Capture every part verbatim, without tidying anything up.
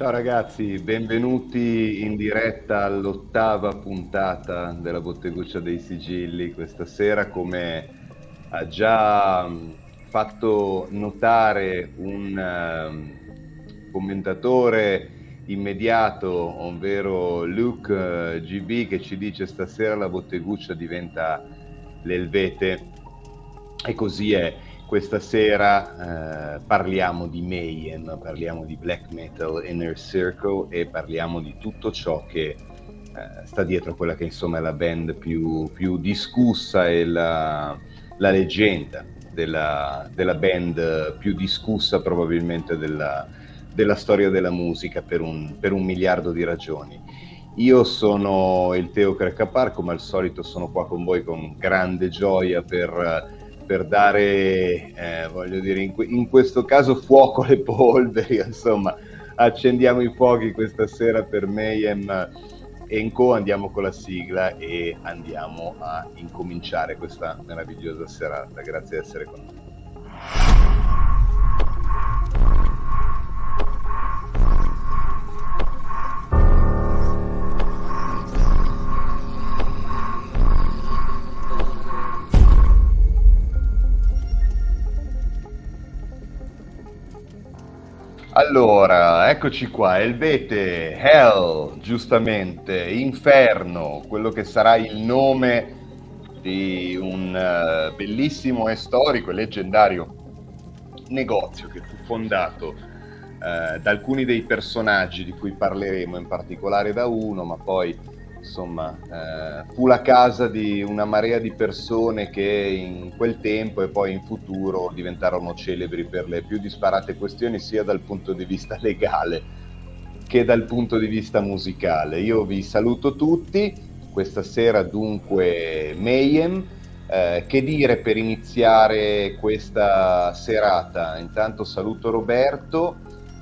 Ciao ragazzi, benvenuti in diretta all'ottava puntata della Botteguccia dei Sigilli. Questa sera, come ha già fatto notare un uh, commentatore immediato, ovvero Luke uh, G B, che ci dice: stasera la Botteguccia diventa l'Helvete. E così è. Questa sera eh, parliamo di Mayhem, parliamo di black metal, inner circle, e parliamo di tutto ciò che eh, sta dietro quella che insomma è la band più, più discussa e la, la leggenda della, della band più discussa probabilmente della, della storia della musica per un, per un miliardo di ragioni. Io sono il Teo Creccapar, come al solito sono qua con voi con grande gioia per... per dare, eh, voglio dire, in, que- in questo caso fuoco alle polveri, insomma, accendiamo i fuochi questa sera per Mayhem and Co. Andiamo con la sigla e andiamo a incominciare questa meravigliosa serata. Grazie di essere con noi. Allora, eccoci qua, Helvete, Hell, giustamente, Inferno, quello che sarà il nome di un uh, bellissimo e storico e leggendario negozio che fu fondato uh, da alcuni dei personaggi di cui parleremo, in particolare da uno, ma poi insomma uh, fu la casa di una marea di persone che in quel tempo e poi in futuro diventarono celebri per le più disparate questioni, sia dal punto di vista legale che dal punto di vista musicale. Io vi saluto tutti questa sera, dunque Mayhem. Eh, che dire per iniziare questa serata? Intanto saluto Roberto,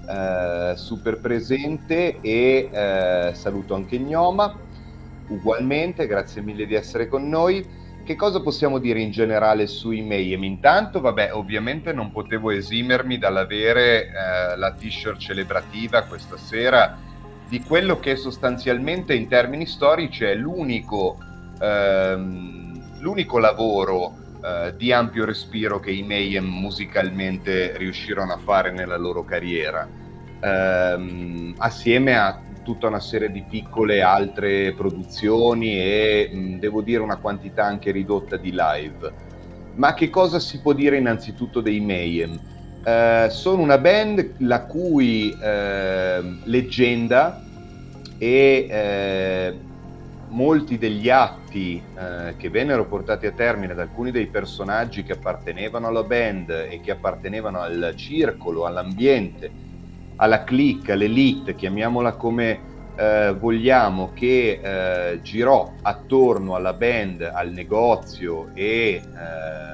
eh, super presente, e eh, saluto anche Gnoma. Ugualmente, grazie mille di essere con noi. Che cosa possiamo dire in generale sui Mayhem? Intanto, vabbè, ovviamente non potevo esimermi dall'avere eh, la t-shirt celebrativa questa sera di quello che sostanzialmente in termini storici è l'unico, ehm, l'unico lavoro eh, di ampio respiro che i Mayhem musicalmente riuscirono a fare nella loro carriera, ehm, assieme a tutta una serie di piccole altre produzioni e mh, devo dire una quantità anche ridotta di live. Ma che cosa si può dire innanzitutto dei Mayhem? Eh, sono una band la cui eh, leggenda e eh, molti degli atti eh, che vennero portati a termine da alcuni dei personaggi che appartenevano alla band e che appartenevano al circolo, all'ambiente, alla clique, all'elite, chiamiamola come eh, vogliamo, che eh, girò attorno alla band, al negozio e eh,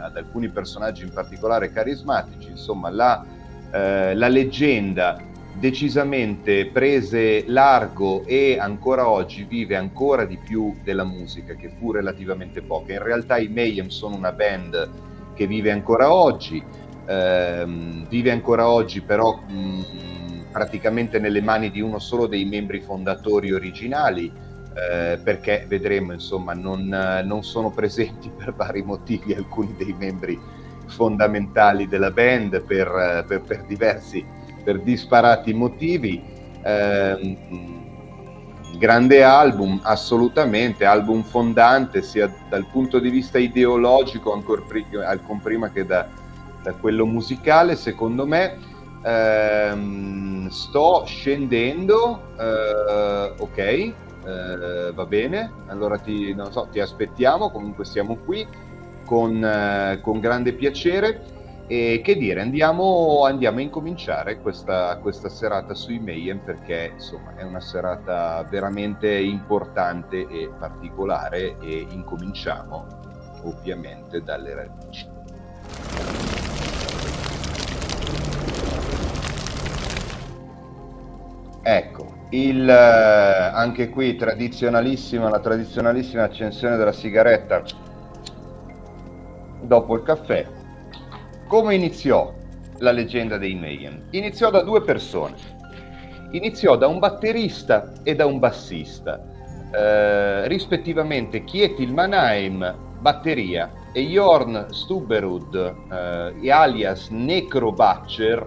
ad alcuni personaggi in particolare carismatici. Insomma, la, eh, la leggenda decisamente prese largo e ancora oggi vive ancora di più della musica, che fu relativamente poca. In realtà i Mayhem sono una band che vive ancora oggi, ehm, vive ancora oggi però... Mh, praticamente nelle mani di uno solo dei membri fondatori originali, eh, perché vedremo, insomma, non, non sono presenti per vari motivi alcuni dei membri fondamentali della band per, per, per diversi, per disparati motivi. Eh, grande album, assolutamente, album fondante sia dal punto di vista ideologico, ancora prima, ancora prima che da, da quello musicale, secondo me. Um, sto scendendo, uh, ok, uh, va bene, allora ti, non so, ti aspettiamo, comunque siamo qui con, uh, con grande piacere. E che dire, andiamo, andiamo a incominciare questa, questa serata sui Mayhem, perché insomma è una serata veramente importante e particolare, e incominciamo ovviamente dalle radici. Ecco, il, eh, anche qui tradizionalissima, la tradizionalissima accensione della sigaretta dopo il caffè. Come iniziò la leggenda dei Mayhem? Iniziò da due persone. iniziò da un batterista e da un bassista, eh, rispettivamente Kjetil Manheim, batteria, e Jorn Stubberud, eh, alias Necrobatcher,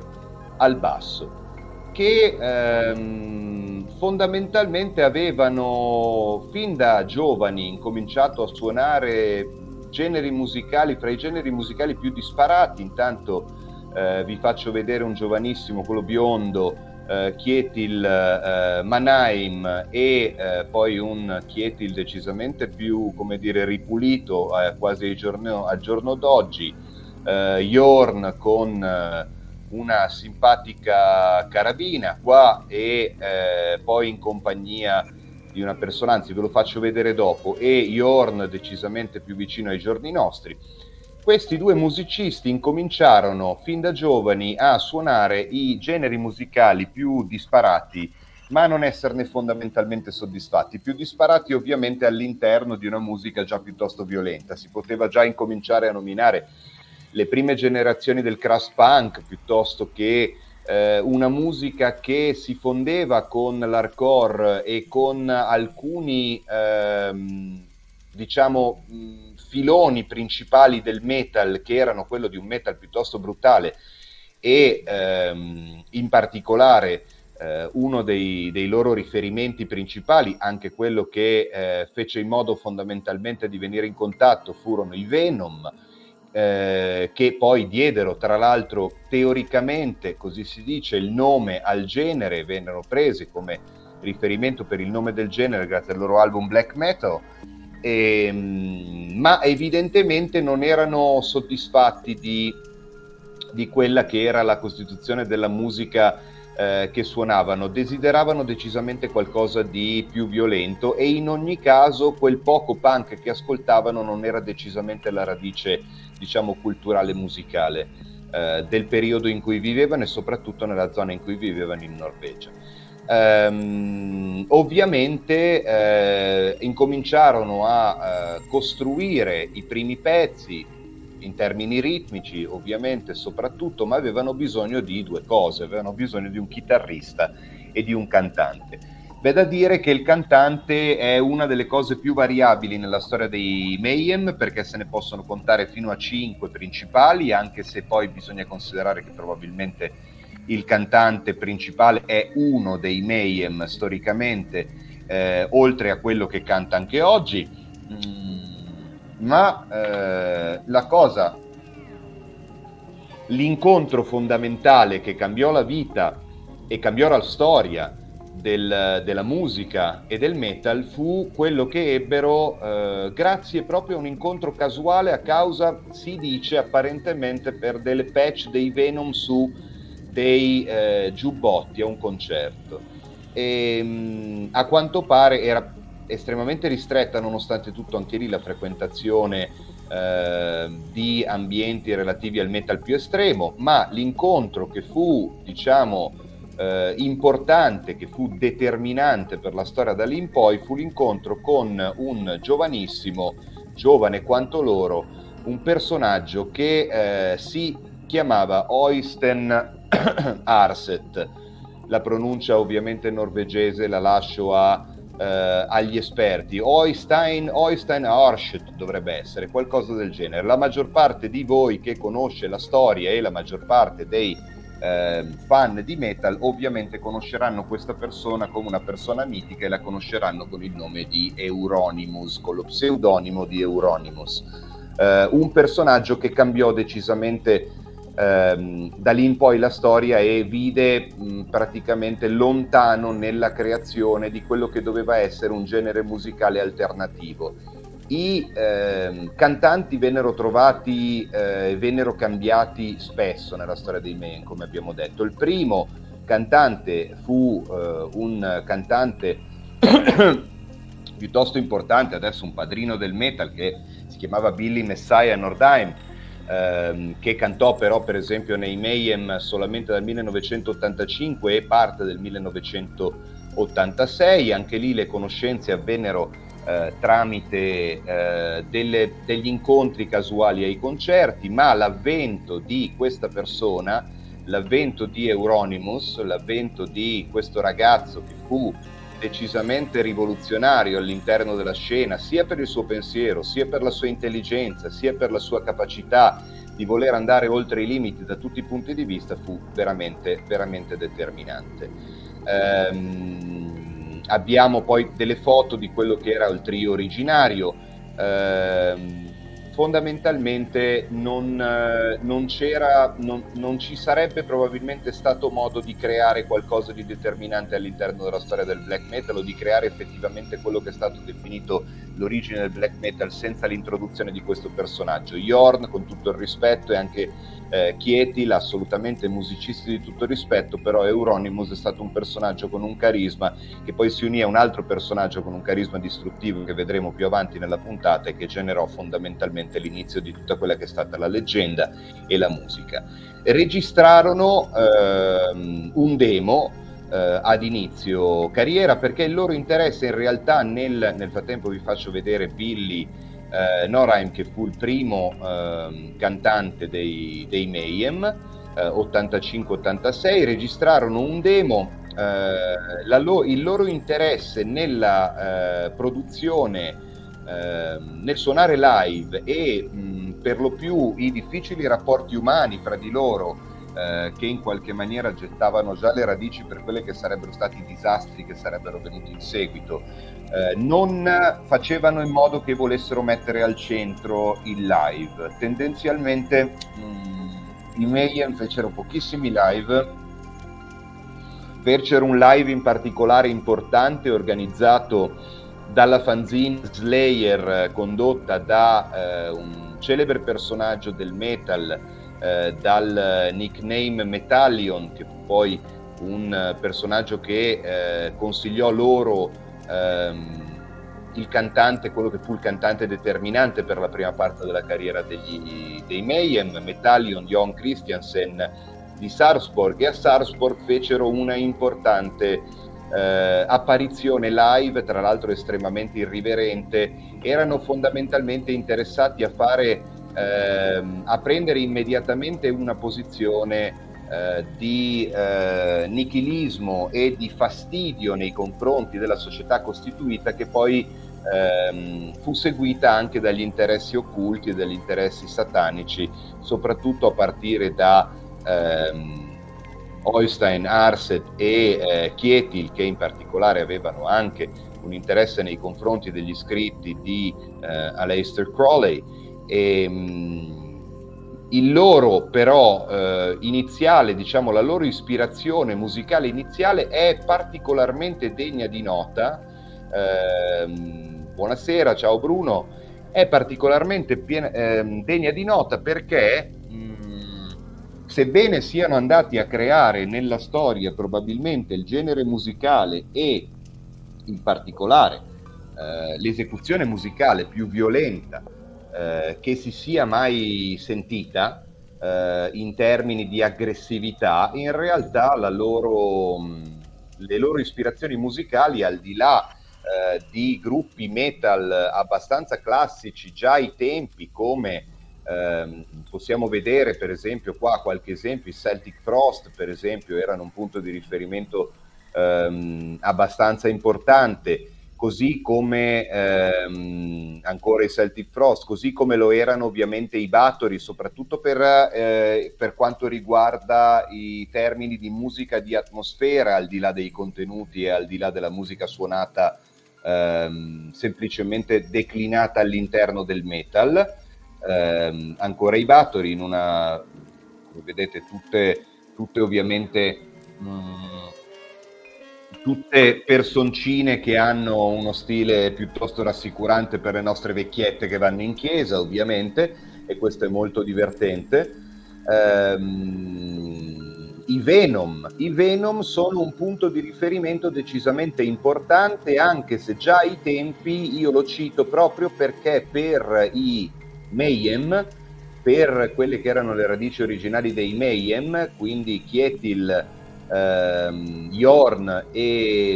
al basso, che ehm, fondamentalmente avevano fin da giovani incominciato a suonare generi musicali, fra i generi musicali più disparati. Intanto eh, vi faccio vedere un giovanissimo, quello biondo, eh, Kjetil eh, Manheim, e eh, poi un Kjetil decisamente più, come dire, ripulito, eh, quasi al giorno, al giorno d'oggi, eh, Jorn con eh, una simpatica carabina qua, e eh, poi in compagnia di una persona, anzi ve lo faccio vedere dopo, e Jorn decisamente più vicino ai giorni nostri. Questi due musicisti incominciarono fin da giovani a suonare i generi musicali più disparati, ma a non esserne fondamentalmente soddisfatti. Più disparati ovviamente all'interno di una musica già piuttosto violenta. Si poteva già incominciare a nominare le prime generazioni del crust punk, piuttosto che eh, una musica che si fondeva con l'hardcore e con alcuni ehm, diciamo filoni principali del metal, che erano quello di un metal piuttosto brutale, e ehm, in particolare eh, uno dei, dei loro riferimenti principali, anche quello che eh, fece in modo fondamentalmente di venire in contatto, furono i Venom, Eh, che poi diedero tra l'altro teoricamente, così si dice, il nome al genere, vennero presi come riferimento per il nome del genere grazie al loro album Black Metal, e, ma evidentemente non erano soddisfatti di, di quella che era la costituzione della musica eh, che suonavano, desideravano decisamente qualcosa di più violento, e in ogni caso quel poco punk che ascoltavano non era decisamente la radice, diciamo, culturale musicale eh, del periodo in cui vivevano, e soprattutto nella zona in cui vivevano, in Norvegia. Ehm, ovviamente eh, incominciarono a eh, costruire i primi pezzi in termini ritmici, ovviamente, soprattutto, ma avevano bisogno di due cose: avevano bisogno di un chitarrista e di un cantante. Beh, da dire che il cantante è una delle cose più variabili nella storia dei Mayhem, perché se ne possono contare fino a cinque principali, anche se poi bisogna considerare che probabilmente il cantante principale è uno dei Mayhem storicamente, eh, oltre a quello che canta anche oggi. Mm, ma eh, la cosa, l'incontro fondamentale che cambiò la vita e cambiò la storia Del, della musica e del metal fu quello che ebbero eh, grazie proprio a un incontro casuale, a causa, si dice apparentemente, per delle patch dei Venom su dei eh, giubbotti a un concerto, e mh, a quanto pare era estremamente ristretta, nonostante tutto anche lì, la frequentazione eh, di ambienti relativi al metal più estremo, ma l'incontro che fu, diciamo, Eh, importante, che fu determinante per la storia da lì in poi, fu l'incontro con un giovanissimo, giovane quanto loro, un personaggio che eh, si chiamava Øystein Aarseth. La pronuncia ovviamente norvegese la lascio a, eh, agli esperti. Øystein, Øystein Aarseth dovrebbe essere, qualcosa del genere. La maggior parte di voi che conosce la storia, e la maggior parte dei Eh, fan di metal ovviamente conosceranno questa persona come una persona mitica, e la conosceranno con il nome di Euronymous, con lo pseudonimo di Euronymous, eh, un personaggio che cambiò decisamente ehm, da lì in poi la storia, e vide mh, praticamente lontano nella creazione di quello che doveva essere un genere musicale alternativo. I eh, cantanti vennero trovati, eh, vennero cambiati spesso nella storia dei Mayhem, come abbiamo detto. Il primo cantante fu eh, un cantante piuttosto importante, adesso un padrino del metal, che si chiamava Billy Messiah Nordheim, ehm, che cantò però per esempio nei Mayhem solamente dal millenovecentottantacinque e parte del millenovecentottantasei. Anche lì le conoscenze avvennero Eh, tramite eh, delle, degli incontri casuali ai concerti, ma l'avvento di questa persona l'avvento di Euronymous, l'avvento di questo ragazzo che fu decisamente rivoluzionario all'interno della scena, sia per il suo pensiero, sia per la sua intelligenza, sia per la sua capacità di voler andare oltre i limiti da tutti i punti di vista, fu veramente, veramente determinante. Ehm, abbiamo poi delle foto di quello che era il trio originario. Ehm, fondamentalmente non, eh, non c'era, non, non ci sarebbe probabilmente stato modo di creare qualcosa di determinante all'interno della storia del black metal, o di creare effettivamente quello che è stato definito l'origine del black metal, senza l'introduzione di questo personaggio. Jorn, con tutto il rispetto, e anche eh, Kjetil, assolutamente musicisti di tutto rispetto, però Euronymous è stato un personaggio con un carisma che poi si unì a un altro personaggio con un carisma distruttivo che vedremo più avanti nella puntata, e che generò fondamentalmente l'inizio di tutta quella che è stata la leggenda e la musica. Registrarono ehm, un demo eh, ad inizio carriera, perché il loro interesse in realtà nel, nel frattempo vi faccio vedere Billy eh, Norheim, che fu il primo eh, cantante dei, dei Mayhem, eh, ottantacinque ottantasei, registrarono un demo. eh, la lo, il loro interesse nella eh, produzione, nel suonare live, e mh, per lo più i difficili rapporti umani fra di loro, eh, che in qualche maniera gettavano già le radici per quelli che sarebbero stati i disastri che sarebbero venuti in seguito, eh, non facevano in modo che volessero mettere al centro il live. Tendenzialmente mh, i Mayhem fecero pochissimi live. Fecero un live in particolare importante, organizzato dalla fanzine Slayer, condotta da eh, un celebre personaggio del metal eh, dal nickname Metallion, che fu poi un personaggio che eh, consigliò loro ehm, il cantante, quello che fu il cantante determinante per la prima parte della carriera degli, dei Mayhem, Metallion, Jon Christiansen di Sarpsborg. E a Sarpsborg fecero una importante Eh, apparizione live, tra l'altro estremamente irriverente. Erano fondamentalmente interessati a fare eh, a prendere immediatamente una posizione eh, di eh, nichilismo e di fastidio nei confronti della società costituita, che poi eh, fu seguita anche dagli interessi occulti e dagli interessi satanici, soprattutto a partire da eh, Øystein Arset e eh, Kjetil, che in particolare avevano anche un interesse nei confronti degli scritti di eh, Aleister Crowley. E, mh, il loro però eh, iniziale, diciamo la loro ispirazione musicale iniziale, è particolarmente degna di nota. Eh, buonasera, ciao Bruno. È particolarmente piena, eh, degna di nota perché, sebbene siano andati a creare nella storia probabilmente il genere musicale, e in particolare eh, l'esecuzione musicale più violenta eh, che si sia mai sentita eh, in termini di aggressività, in realtà la loro, le loro ispirazioni musicali, al di là eh, di gruppi metal abbastanza classici già ai tempi, come Eh, possiamo vedere per esempio qua qualche esempio, i Celtic Frost per esempio erano un punto di riferimento ehm, abbastanza importante, così come ehm, ancora i Celtic Frost, così come lo erano ovviamente i Bathory, soprattutto per, eh, per quanto riguarda i termini di musica di atmosfera, al di là dei contenuti e al di là della musica suonata ehm, semplicemente declinata all'interno del metal. Eh, ancora i Bathory, in una, come vedete, tutte, tutte ovviamente mh, tutte personcine che hanno uno stile piuttosto rassicurante per le nostre vecchiette che vanno in chiesa, ovviamente, e questo è molto divertente. eh, i Venom i Venom sono un punto di riferimento decisamente importante, anche se già ai tempi, io lo cito proprio perché per i Mayhem, per quelle che erano le radici originali dei Mayhem, quindi Kjetil, ehm, Jorn e,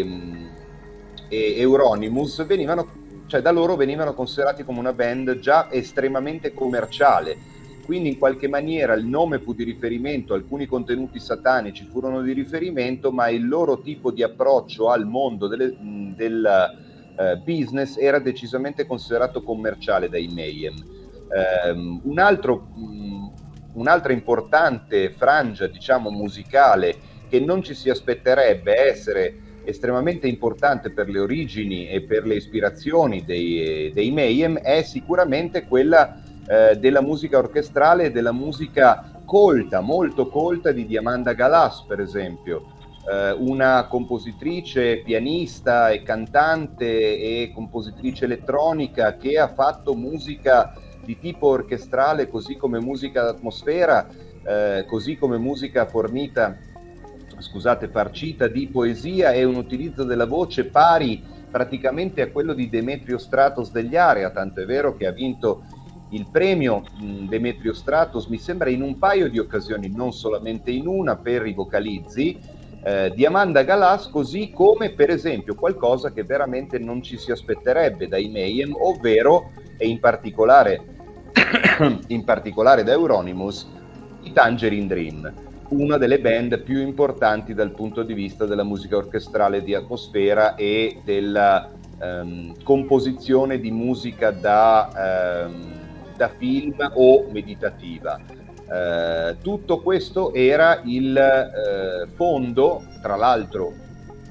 e Euronymous, venivano, cioè da loro venivano considerati come una band già estremamente commerciale, Quindi in qualche maniera il nome fu di riferimento, alcuni contenuti satanici furono di riferimento, ma il loro tipo di approccio al mondo delle, del eh, business era decisamente considerato commerciale dai Mayhem. Eh, un altro, un'altra importante frangia, diciamo, musicale che non ci si aspetterebbe essere estremamente importante per le origini e per le ispirazioni dei, dei Mayhem è sicuramente quella eh, della musica orchestrale e della musica colta, molto colta, di Diamanda Galás, per esempio, eh, una compositrice, pianista e cantante e compositrice elettronica che ha fatto musica di tipo orchestrale, così come musica d'atmosfera, eh, così come musica fornita scusate, farcita di poesia e un utilizzo della voce pari praticamente a quello di Demetrio Stratos degli Area, tanto è vero che ha vinto il premio mh, Demetrio Stratos, mi sembra, in un paio di occasioni, non solamente in una, per i vocalizzi eh, di Diamanda Galás, così come per esempio qualcosa che veramente non ci si aspetterebbe dai Mayhem, ovvero, e in particolare, in particolare da Euronymous, i Tangerine Dream, una delle band più importanti dal punto di vista della musica orchestrale di atmosfera e della ehm, composizione di musica da, ehm, da film o meditativa. Eh, tutto questo era il eh, fondo, tra l'altro,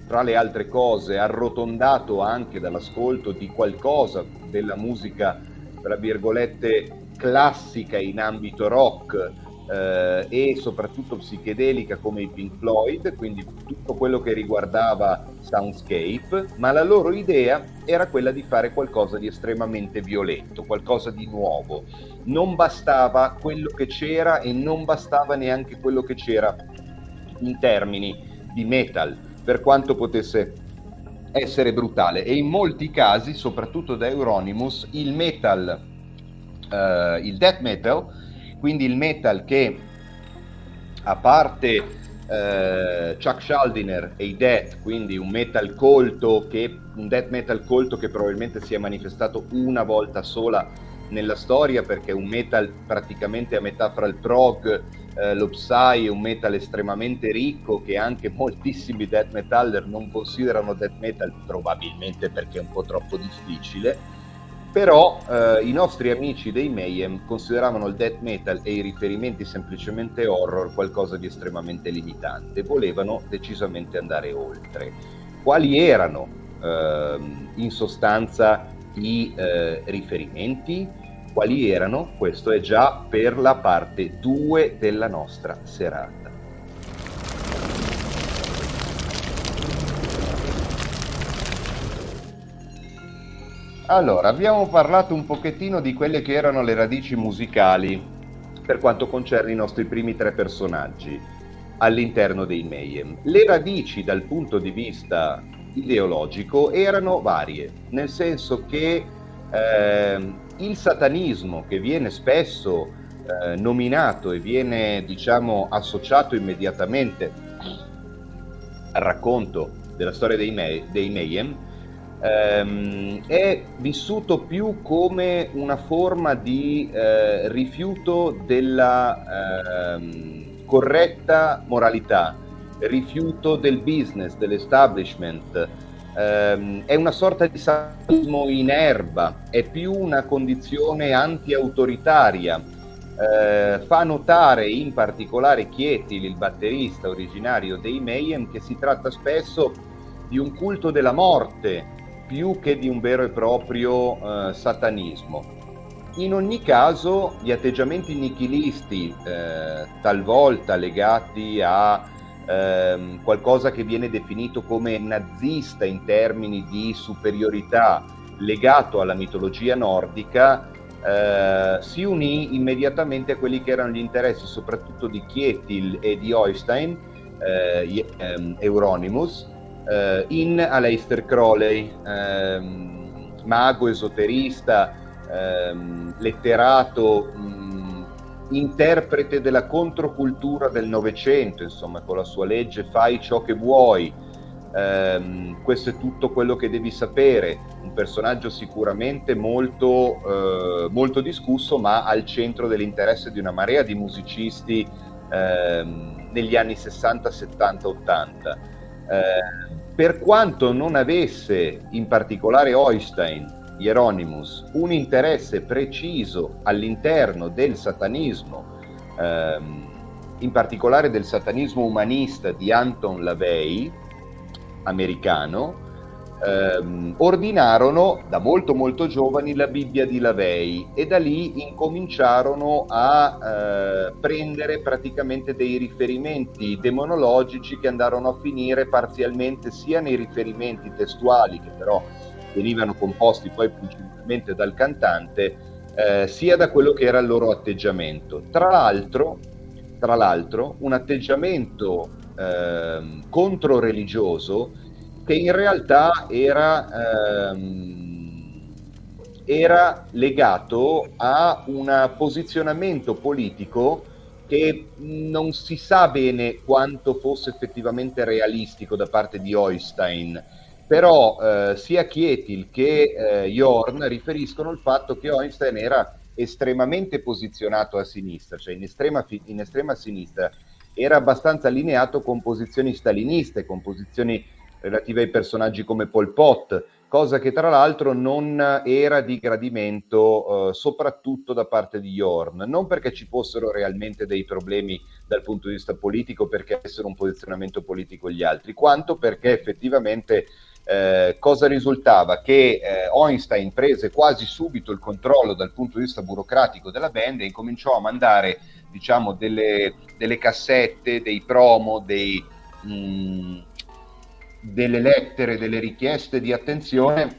tra le altre cose, arrotondato anche dall'ascolto di qualcosa della musica, tra virgolette, classica in ambito rock, Uh, e soprattutto psichedelica, come i Pink Floyd, quindi tutto quello che riguardava soundscape, ma la loro idea era quella di fare qualcosa di estremamente violento, qualcosa di nuovo. Non bastava quello che c'era e non bastava neanche quello che c'era in termini di metal, per quanto potesse essere brutale, e in molti casi, soprattutto da Euronymous, il metal, uh, il death metal, quindi il metal che, a parte eh, Chuck Schuldiner e i Death, quindi un metal colto, che, un death metal colto che probabilmente si è manifestato una volta sola nella storia, perché è un metal praticamente a metà fra il prog, eh, lo psy, è un metal estremamente ricco che anche moltissimi death metaller non considerano death metal, probabilmente perché è un po' troppo difficile. Però eh, i nostri amici dei Mayhem consideravano il death metal e i riferimenti semplicemente horror qualcosa di estremamente limitante, volevano decisamente andare oltre. Quali erano eh, in sostanza i eh, riferimenti? Quali erano? Questo è già per la parte due della nostra serata. Allora, abbiamo parlato un pochettino di quelle che erano le radici musicali per quanto concerne i nostri primi tre personaggi all'interno dei Mayhem. Le radici dal punto di vista ideologico erano varie, nel senso che eh, il satanismo, che viene spesso eh, nominato e viene, diciamo, associato immediatamente al racconto della storia dei, May- dei Mayhem, Ehm, è vissuto più come una forma di eh, rifiuto della ehm, corretta moralità, rifiuto del business, dell'establishment, ehm, è una sorta di satanismo in erba, è più una condizione anti-autoritaria. Eh, fa notare in particolare Chietil, il batterista originario dei Mayhem, che si tratta spesso di un culto della morte più che di un vero e proprio eh, satanismo. In ogni caso, gli atteggiamenti nichilisti, eh, talvolta legati a eh, qualcosa che viene definito come nazista in termini di superiorità, legato alla mitologia nordica, eh, si unì immediatamente a quelli che erano gli interessi soprattutto di Chietil e di Øystein, eh, ehm, Euronymous, Uh, in Aleister Crowley, ehm, mago, esoterista, ehm, letterato, mh, interprete della controcultura del Novecento, insomma, con la sua legge fai ciò che vuoi, Ehm, questo è tutto quello che devi sapere. Un personaggio sicuramente molto, eh, molto discusso, ma al centro dell'interesse di una marea di musicisti ehm, negli anni sessanta, settanta, ottanta. Eh, per quanto non avesse, in particolare Eustein, Hieronymus, un interesse preciso all'interno del satanismo, ehm, in particolare del satanismo umanista di Anton LaVey, americano, ehm, ordinarono da molto molto giovani la Bibbia di LaVey e da lì incominciarono a eh, prendere praticamente dei riferimenti demonologici che andarono a finire parzialmente sia nei riferimenti testuali, che però venivano composti poi principalmente dal cantante, eh, sia da quello che era il loro atteggiamento. Tra l'altro, tra l'altro un atteggiamento Ehm, controreligioso che in realtà era, ehm, era legato a un posizionamento politico che non si sa bene quanto fosse effettivamente realistico da parte di Eustein, però eh, sia Kjetil che eh, Jorn riferiscono il fatto che Eustein era estremamente posizionato a sinistra, cioè in estrema, in estrema sinistra, era abbastanza allineato con posizioni staliniste, con posizioni relative ai personaggi come Pol Pot, cosa che tra l'altro non era di gradimento eh, soprattutto da parte di Jorn, non perché ci fossero realmente dei problemi dal punto di vista politico, perché avessero un posizionamento politico gli altri, quanto perché effettivamente eh, cosa risultava? Che eh, Einstein prese quasi subito il controllo dal punto di vista burocratico della band e incominciò a mandare, diciamo, delle, delle cassette, dei promo, dei, mh, delle lettere, delle richieste di attenzione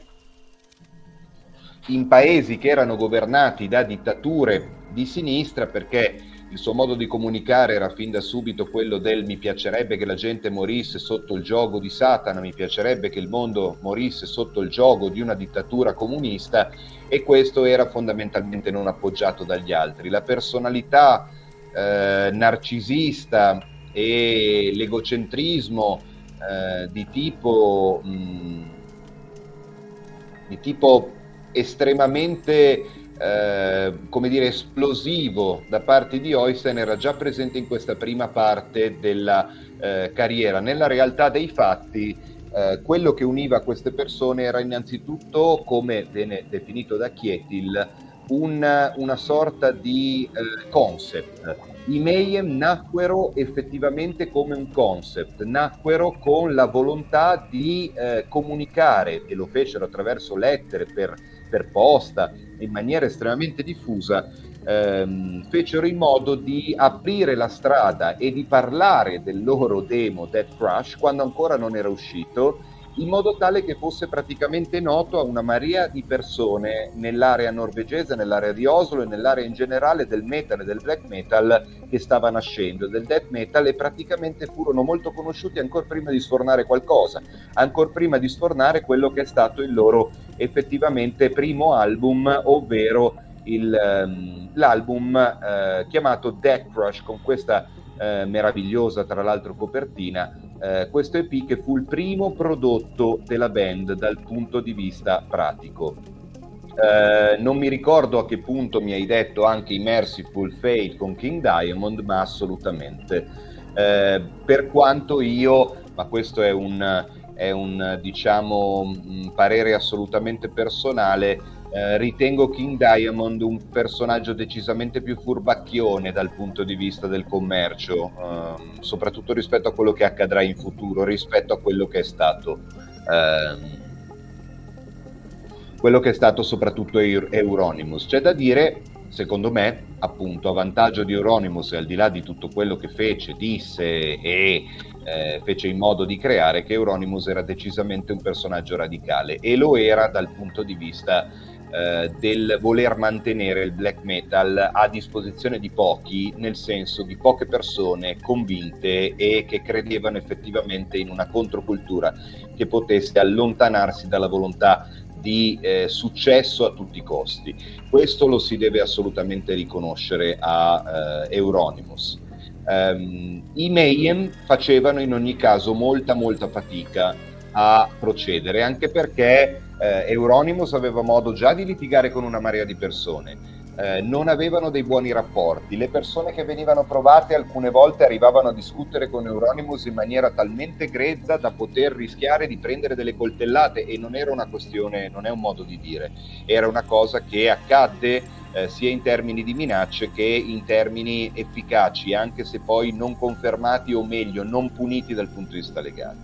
in paesi che erano governati da dittature di sinistra, perché il suo modo di comunicare era fin da subito quello del mi piacerebbe che la gente morisse sotto il giogo di Satana, mi piacerebbe che il mondo morisse sotto il giogo di una dittatura comunista, e questo era fondamentalmente non appoggiato dagli altri. La personalità Eh, narcisista e l'egocentrismo eh, di tipo mh, di tipo estremamente eh, come dire esplosivo da parte di Eustein era già presente in questa prima parte della eh, carriera. Nella realtà dei fatti eh, quello che univa queste persone era innanzitutto, come viene definito da Kjetil, Un, una sorta di eh, concept. I Mayhem nacquero effettivamente come un concept, nacquero con la volontà di eh, comunicare, e lo fecero attraverso lettere, per, per posta, in maniera estremamente diffusa, ehm, fecero in modo di aprire la strada e di parlare del loro demo Death Crush quando ancora non era uscito, in modo tale che fosse praticamente noto a una marea di persone nell'area norvegese, nell'area di Oslo e nell'area in generale del metal e del black metal che stava nascendo, del death metal, e praticamente furono molto conosciuti ancora prima di sfornare qualcosa, ancora prima di sfornare quello che è stato il loro effettivamente primo album, ovvero il, l'album eh, chiamato Death Crush, con questa eh, meravigliosa tra l'altro copertina. Eh, questo E P che fu il primo prodotto della band dal punto di vista pratico. Eh, non mi ricordo a che punto mi hai detto anche i Merciful Fate con King Diamond, ma assolutamente. Eh, per quanto io, ma questo è un, è un diciamo un parere assolutamente personale, eh, ritengo King Diamond un personaggio decisamente più furbacchione dal punto di vista del commercio, eh, soprattutto rispetto a quello che accadrà in futuro, rispetto a quello che è stato eh, quello che è stato soprattutto Euronymous. C'è da dire, secondo me, appunto, a vantaggio di Euronymous, e al di là di tutto quello che fece, disse e eh, fece in modo di creare, che Euronymous era decisamente un personaggio radicale, e lo era dal punto di vista eh, del voler mantenere il black metal a disposizione di pochi, nel senso di poche persone convinte e che credevano effettivamente in una controcultura che potesse allontanarsi dalla volontà di eh, successo a tutti i costi. Questo lo si deve assolutamente riconoscere a eh, Euronymous. Um, I Mayhem facevano in ogni caso molta molta fatica a procedere, anche perché eh, Euronymous aveva modo già di litigare con una marea di persone, eh, non avevano dei buoni rapporti, le persone che venivano provate alcune volte arrivavano a discutere con Euronymous in maniera talmente grezza da poter rischiare di prendere delle coltellate, e non era una questione, non è un modo di dire, era una cosa che accadde Eh, sia in termini di minacce che in termini efficaci, anche se poi non confermati o meglio non puniti dal punto di vista legale.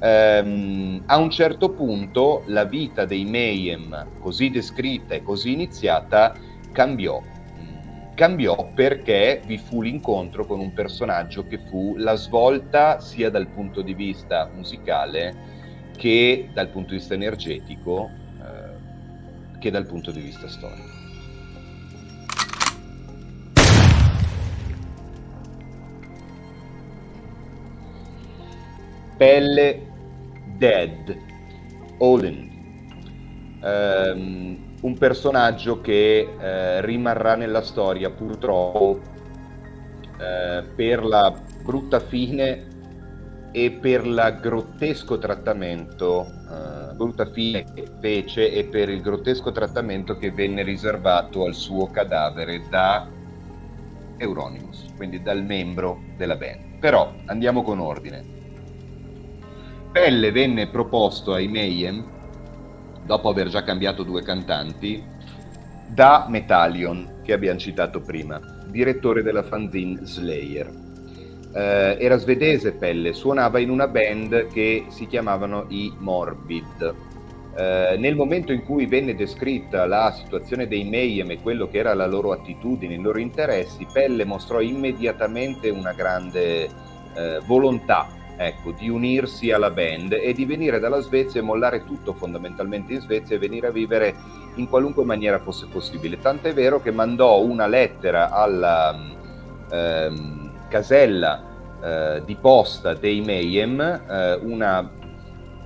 Ehm, a un certo punto la vita dei Mayhem, così descritta e così iniziata, cambiò. Cambiò perché vi fu l'incontro con un personaggio che fu la svolta sia dal punto di vista musicale che dal punto di vista energetico eh, che dal punto di vista storico. Pelle Dead Olin, um, un personaggio che uh, rimarrà nella storia purtroppo uh, per la brutta fine e per il grottesco trattamento uh, brutta fine che fece e per il grottesco trattamento che venne riservato al suo cadavere da Euronymous, quindi dal membro della band. Però andiamo con ordine. Pelle venne proposto ai Mayhem, dopo aver già cambiato due cantanti, da Metalion, che abbiamo citato prima, direttore della fanzine Slayer. Eh, era svedese Pelle, suonava in una band che si chiamavano i Morbid. Eh, nel momento in cui venne descritta la situazione dei Mayhem e quello che era la loro attitudine, i loro interessi, Pelle mostrò immediatamente una grande eh, volontà, ecco, di unirsi alla band e di venire dalla Svezia e mollare tutto fondamentalmente in Svezia e venire a vivere in qualunque maniera fosse possibile. Tant'è vero che mandò una lettera alla ehm, casella eh, di posta dei Mayhem, eh, una,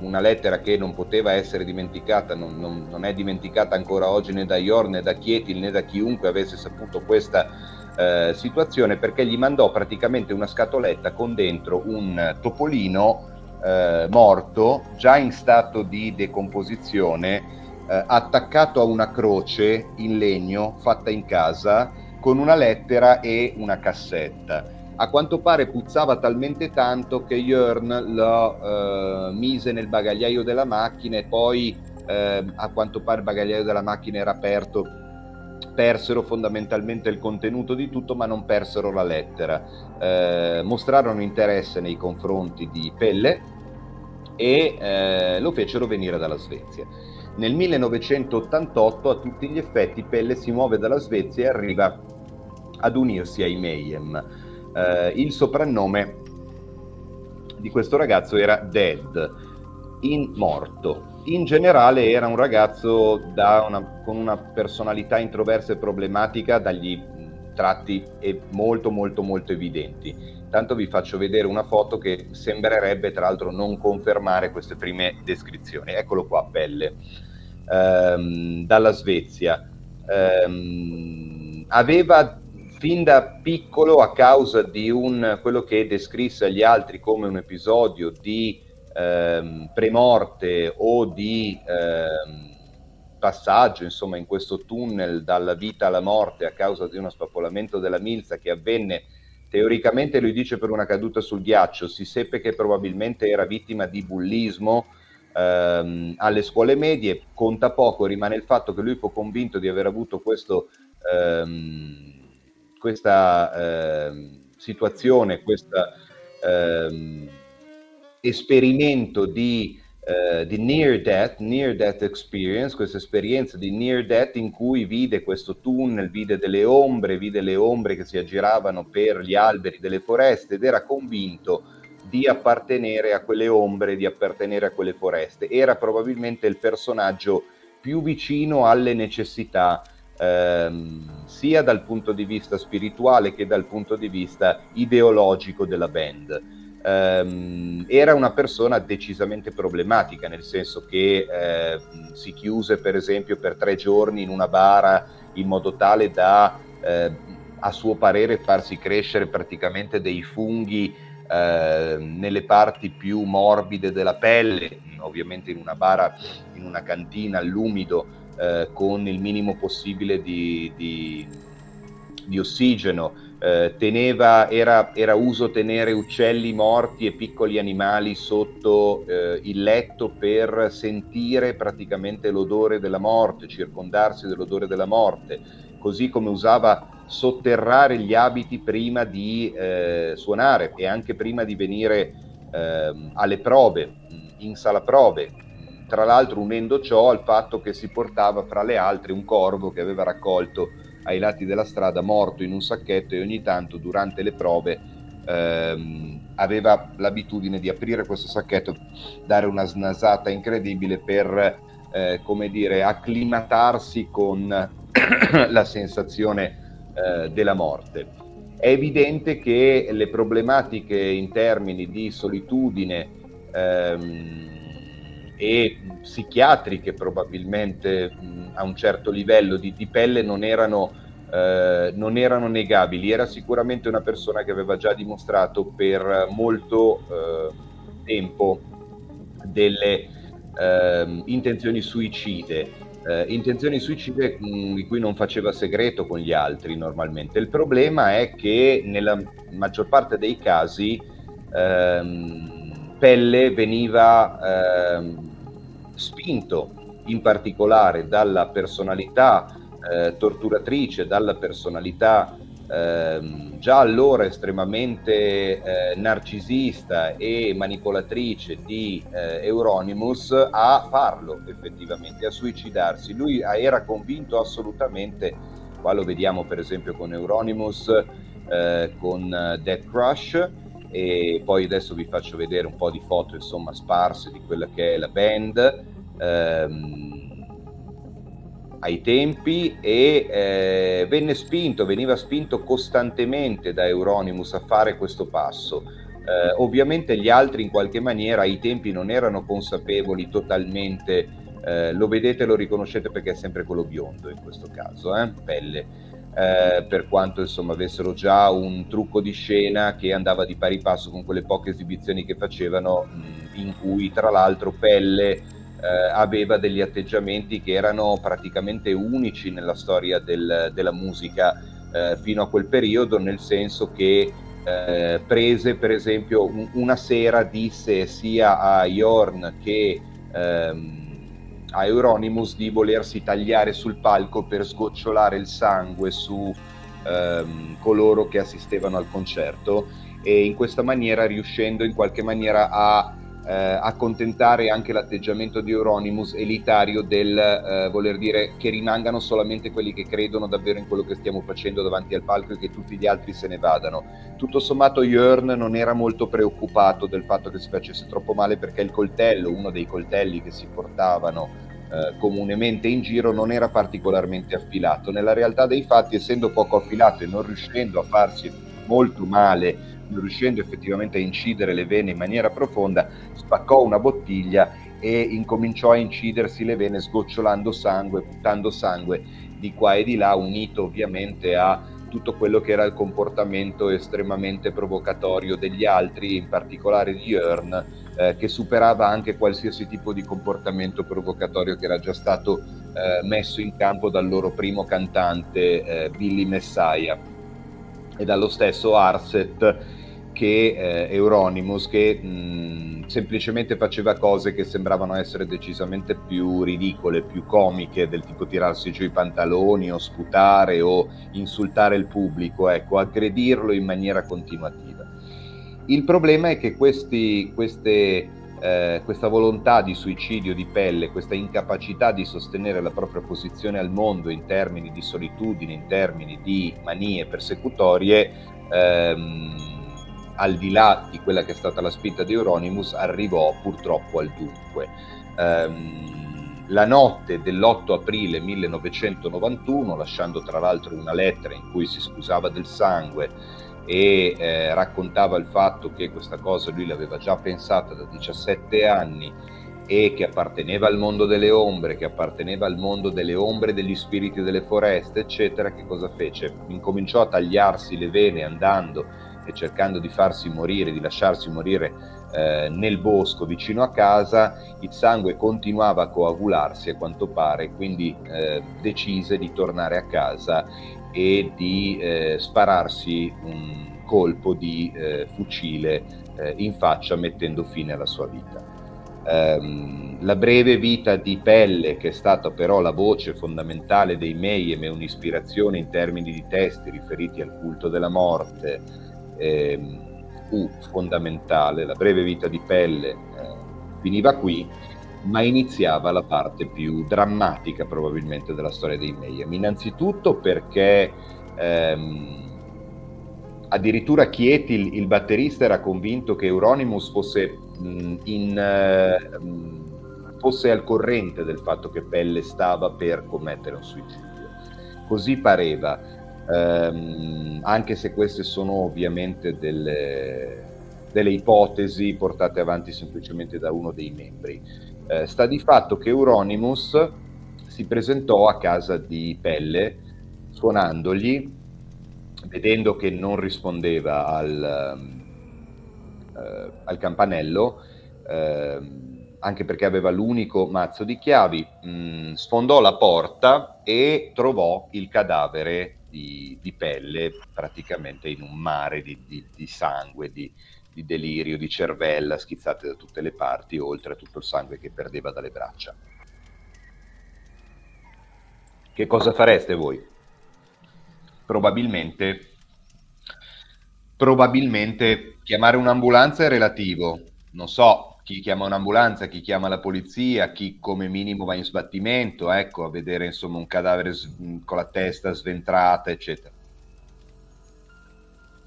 una lettera che non poteva essere dimenticata, non, non, non è dimenticata ancora oggi né da Jor né da Kjetil né da chiunque avesse saputo questa Eh, situazione, perché gli mandò praticamente una scatoletta con dentro un topolino eh, morto, già in stato di decomposizione, eh, attaccato a una croce in legno fatta in casa con una lettera e una cassetta. A quanto pare puzzava talmente tanto che Jörn lo eh, mise nel bagagliaio della macchina e poi eh, a quanto pare il bagagliaio della macchina era aperto. Persero fondamentalmente il contenuto di tutto, ma non persero la lettera. Eh, mostrarono interesse nei confronti di Pelle e eh, lo fecero venire dalla Svezia. Nel millenovecentottantotto a tutti gli effetti Pelle si muove dalla Svezia e arriva ad unirsi ai Mayhem. Eh, il soprannome di questo ragazzo era Dead, in morto. In generale era un ragazzo da una, con una personalità introversa e problematica, dagli tratti molto molto molto evidenti. Tanto vi faccio vedere una foto che sembrerebbe tra l'altro non confermare queste prime descrizioni. Eccolo qua, Pelle, ehm, dalla Svezia. Ehm, aveva fin da piccolo, a causa di un, quello che descrisse agli altri come un episodio di Ehm, premorte o di ehm, passaggio, insomma, in questo tunnel dalla vita alla morte, a causa di uno spappolamento della milza che avvenne teoricamente, lui dice, per una caduta sul ghiaccio. Si seppe che probabilmente era vittima di bullismo ehm, alle scuole medie. Conta poco, rimane il fatto che lui fu convinto di aver avuto questo ehm, questa ehm, situazione, questa ehm, esperimento di, uh, di near death, near death experience, questa esperienza di near death in cui vide questo tunnel, vide delle ombre, vide le ombre che si aggiravano per gli alberi delle foreste ed era convinto di appartenere a quelle ombre, di appartenere a quelle foreste. Era probabilmente il personaggio più vicino alle necessità ehm, sia dal punto di vista spirituale che dal punto di vista ideologico della band. Era una persona decisamente problematica, nel senso che eh, si chiuse per esempio per tre giorni in una bara in modo tale da eh, a suo parere farsi crescere praticamente dei funghi eh, nelle parti più morbide della pelle, ovviamente in una bara, in una cantina all'umido, eh, con il minimo possibile di, di, di ossigeno. Eh, teneva, era, era uso tenere uccelli morti e piccoli animali sotto eh, il letto per sentire praticamente l'odore della morte, circondarsi dell'odore della morte, così come usava sotterrare gli abiti prima di eh, suonare e anche prima di venire eh, alle prove, in sala prove, tra l'altro unendo ciò al fatto che si portava fra le altre un corvo che aveva raccolto ai lati della strada morto in un sacchetto, e ogni tanto durante le prove ehm, aveva l'abitudine di aprire questo sacchetto, dare una snasata incredibile per eh, come dire, acclimatarsi con la sensazione eh, della morte. È evidente che le problematiche in termini di solitudine ehm, e psichiatriche probabilmente mh, a un certo livello di, di pelle non erano, eh, non erano negabili. Era sicuramente una persona che aveva già dimostrato per molto eh, tempo delle eh, intenzioni suicide, eh, intenzioni suicide mh, di cui non faceva segreto con gli altri normalmente. Il problema è che nella maggior parte dei casi ehm, Pelle veniva eh, spinto in particolare dalla personalità eh, torturatrice, dalla personalità eh, già allora estremamente eh, narcisista e manipolatrice di eh, Euronymous, a farlo effettivamente, a suicidarsi. Lui era convinto assolutamente, qua lo vediamo per esempio con Euronymous, eh, con Death Crush, e poi adesso vi faccio vedere un po' di foto insomma sparse di quella che è la band Ehm, ai tempi, e eh, venne spinto, veniva spinto costantemente da Euronymous a fare questo passo. Eh, ovviamente gli altri in qualche maniera ai tempi non erano consapevoli totalmente, eh, lo vedete, lo riconoscete perché è sempre quello biondo in questo caso, eh? Pelle, eh, per quanto insomma avessero già un trucco di scena che andava di pari passo con quelle poche esibizioni che facevano, mh, in cui tra l'altro Pelle Uh, aveva degli atteggiamenti che erano praticamente unici nella storia del, della musica uh, fino a quel periodo, nel senso che uh, prese per esempio un, una sera disse sia a Jorn che um, a Euronymous di volersi tagliare sul palco per sgocciolare il sangue su um, coloro che assistevano al concerto, e in questa maniera riuscendo in qualche maniera a Eh, accontentare anche l'atteggiamento di Euronymous elitario del eh, voler dire che rimangano solamente quelli che credono davvero in quello che stiamo facendo davanti al palco e che tutti gli altri se ne vadano. Tutto sommato Jörn non era molto preoccupato del fatto che si facesse troppo male, perché il coltello, uno dei coltelli che si portavano eh, comunemente in giro, non era particolarmente affilato. Nella realtà dei fatti, essendo poco affilato e non riuscendo a farsi molto male, riuscendo effettivamente a incidere le vene in maniera profonda, spaccò una bottiglia e incominciò a incidersi le vene sgocciolando sangue, buttando sangue di qua e di là, unito ovviamente a tutto quello che era il comportamento estremamente provocatorio degli altri, in particolare di Jörn, eh, che superava anche qualsiasi tipo di comportamento provocatorio che era già stato eh, messo in campo dal loro primo cantante eh, Billy Messiah, e dallo stesso Arset, che eh, Euronymous, che mh, semplicemente faceva cose che sembravano essere decisamente più ridicole, più comiche, del tipo tirarsi giù i pantaloni o sputare o insultare il pubblico, ecco, aggredirlo in maniera continuativa. Il problema è che questi, queste, eh, questa volontà di suicidio di Pelle, questa incapacità di sostenere la propria posizione al mondo in termini di solitudine, in termini di manie persecutorie, ehm, al di là di quella che è stata la spinta di Euronymous, arrivò purtroppo al dunque. Ehm, la notte dell'otto aprile millenovecentonovantuno, lasciando tra l'altro una lettera in cui si scusava del sangue e eh, raccontava il fatto che questa cosa lui l'aveva già pensata da diciassette anni, e che apparteneva al mondo delle ombre, che apparteneva al mondo delle ombre, degli spiriti delle foreste, eccetera, che cosa fece? Incominciò a tagliarsi le vene andando e cercando di farsi morire, di lasciarsi morire eh, nel bosco vicino a casa. Il sangue continuava a coagularsi a quanto pare, quindi eh, decise di tornare a casa e di eh, spararsi un colpo di eh, fucile eh, in faccia, mettendo fine alla sua vita. Ehm, la breve vita di Pelle, che è stata però la voce fondamentale dei Mayhem e un'ispirazione in termini di testi riferiti al culto della morte, ehm, fu fondamentale. La breve vita di Pelle eh, finiva qui, ma iniziava la parte più drammatica probabilmente della storia dei Mayhem, innanzitutto perché ehm, addirittura Chieti, il, il batterista, era convinto che Euronymous fosse, mh, in, eh, mh, fosse al corrente del fatto che Pelle stava per commettere un suicidio, così pareva, ehm, anche se queste sono ovviamente delle, delle ipotesi portate avanti semplicemente da uno dei membri. Eh, sta di fatto che Euronymous si presentò a casa di Pelle suonandogli, vedendo che non rispondeva al, eh, al campanello, eh, anche perché aveva l'unico mazzo di chiavi, mh, sfondò la porta e trovò il cadavere di, di Pelle praticamente in un mare di, di, di sangue, di di delirio, di cervella schizzate da tutte le parti, oltre a tutto il sangue che perdeva dalle braccia. Che cosa fareste voi? Probabilmente probabilmente chiamare un'ambulanza è relativo, non so, chi chiama un'ambulanza, chi chiama la polizia, chi come minimo va in sbattimento, ecco, a vedere insomma un cadavere con la testa sventrata, eccetera.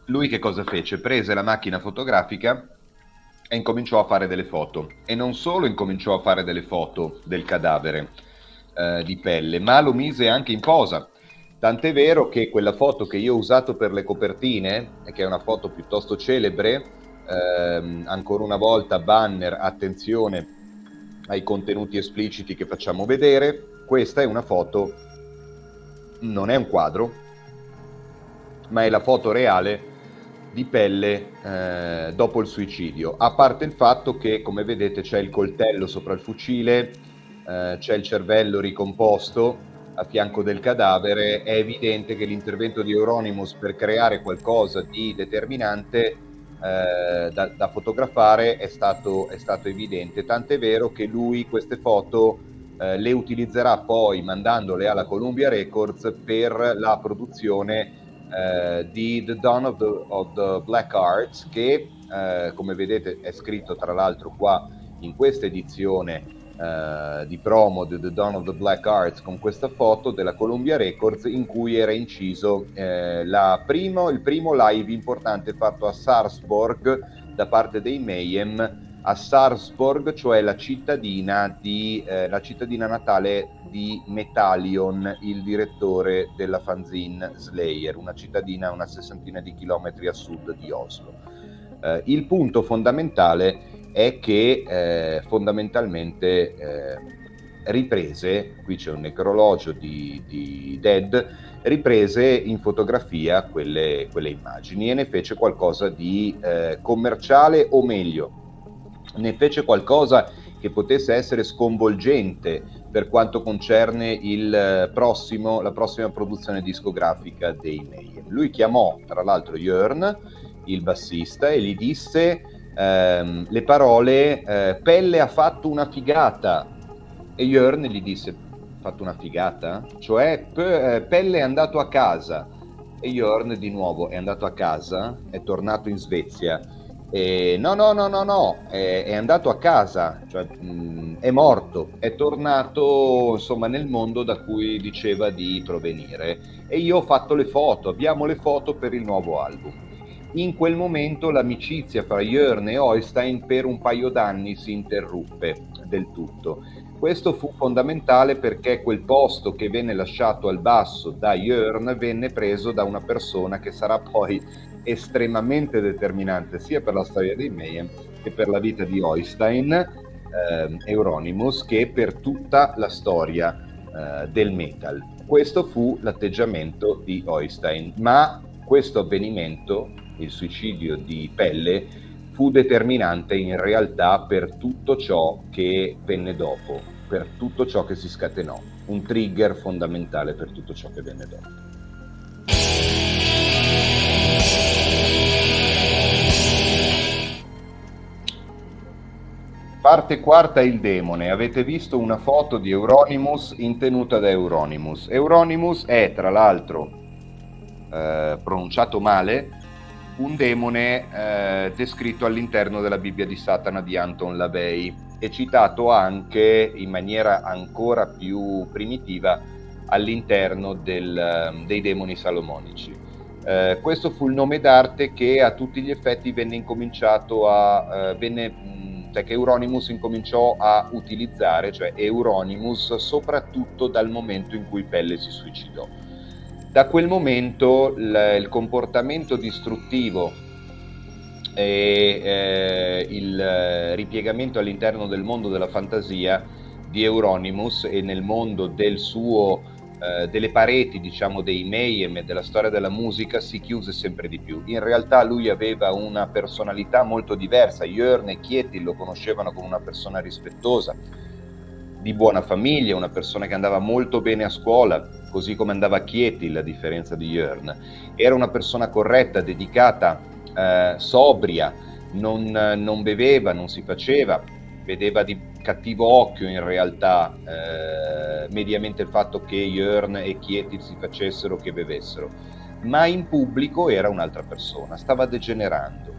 Lui che cosa fece? Prese la macchina fotografica e incominciò a fare delle foto, e non solo incominciò a fare delle foto del cadavere eh, di Pelle, ma lo mise anche in posa, tant'è vero che quella foto che io ho usato per le copertine, che è una foto piuttosto celebre, eh, ancora una volta banner, attenzione ai contenuti espliciti che facciamo vedere, questa è una foto, non è un quadro, ma è la foto reale di Pelle eh, dopo il suicidio, a parte il fatto che, come vedete, c'è il coltello sopra il fucile, eh, c'è il cervello ricomposto a fianco del cadavere. È evidente che l'intervento di Euronymous per creare qualcosa di determinante eh, da, da fotografare è stato, è stato evidente, tant'è vero che lui queste foto eh, le utilizzerà poi, mandandole alla Columbia Records per la produzione Uh, di The Dawn of the, of the Black Arts, che uh, come vedete è scritto tra l'altro qua in questa edizione uh, di promo di The Dawn of the Black Arts, con questa foto della Columbia Records in cui era inciso eh, la primo, il primo live importante fatto a Sarpsborg da parte dei Mayhem, a Sarpsborg, cioè la cittadina, di, eh, la cittadina natale di Metalion, il direttore della fanzine Slayer, una cittadina una sessantina di chilometri a sud di Oslo. Eh, il punto fondamentale è che eh, fondamentalmente eh, riprese, qui c'è un necrologio di, di Dead, riprese in fotografia quelle, quelle immagini e ne fece qualcosa di eh, commerciale, o meglio, ne fece qualcosa che potesse essere sconvolgente per quanto concerne il prossimo, la prossima produzione discografica dei Mayhem. Lui chiamò tra l'altro Jørn, il bassista, e gli disse ehm, le parole eh, Pelle ha fatto una figata, e Jørn gli disse fatto una figata? Cioè pe eh, Pelle è andato a casa, e Jørn di nuovo è andato a casa, è tornato in Svezia. Eh, no, no, no, no, no, è, è andato a casa, cioè, mh, è morto, è tornato insomma nel mondo da cui diceva di provenire, e io ho fatto le foto, abbiamo le foto per il nuovo album. In quel momento l'amicizia fra Jørn e Øystein per un paio d'anni si interruppe del tutto. Questo fu fondamentale perché quel posto che venne lasciato al basso da Jørn venne preso da una persona che sarà poi estremamente determinante sia per la storia dei Mayhem che per la vita di Øystein, eh, Euronymous, che per tutta la storia eh, del metal. Questo fu l'atteggiamento di Øystein, ma questo avvenimento, il suicidio di Pelle, fu determinante in realtà per tutto ciò che venne dopo, per tutto ciò che si scatenò, un trigger fondamentale per tutto ciò che venne dopo. Parte quarta, il demone. Avete visto una foto di Euronymous in tenuta da Euronymous. Euronymous è, tra l'altro, eh, pronunciato male, un demone eh, descritto all'interno della Bibbia di Satana di Anton LaVey e citato anche in maniera ancora più primitiva all'interno del, dei demoni salomonici. Eh, questo fu il nome d'arte che a tutti gli effetti venne incominciato a... Eh, venne, che Euronymous incominciò a utilizzare, cioè Euronymous, soprattutto dal momento in cui Pelle si suicidò. Da quel momento il comportamento distruttivo e eh, il ripiegamento all'interno del mondo della fantasia di Euronymous e nel mondo del suo, eh, delle pareti, diciamo, dei Mayhem e della storia della musica si chiuse sempre di più. In realtà lui aveva una personalità molto diversa. Jørn e Kjetil lo conoscevano come una persona rispettosa, di buona famiglia, una persona che andava molto bene a scuola, così come andava Kjetil, a differenza di Jørn. Era una persona corretta, dedicata, eh, sobria, non, non beveva, non si faceva, vedeva di cattivo occhio in realtà eh, mediamente il fatto che Jørn e Kjetil si facessero, che bevessero, ma in pubblico era un'altra persona, stava degenerando.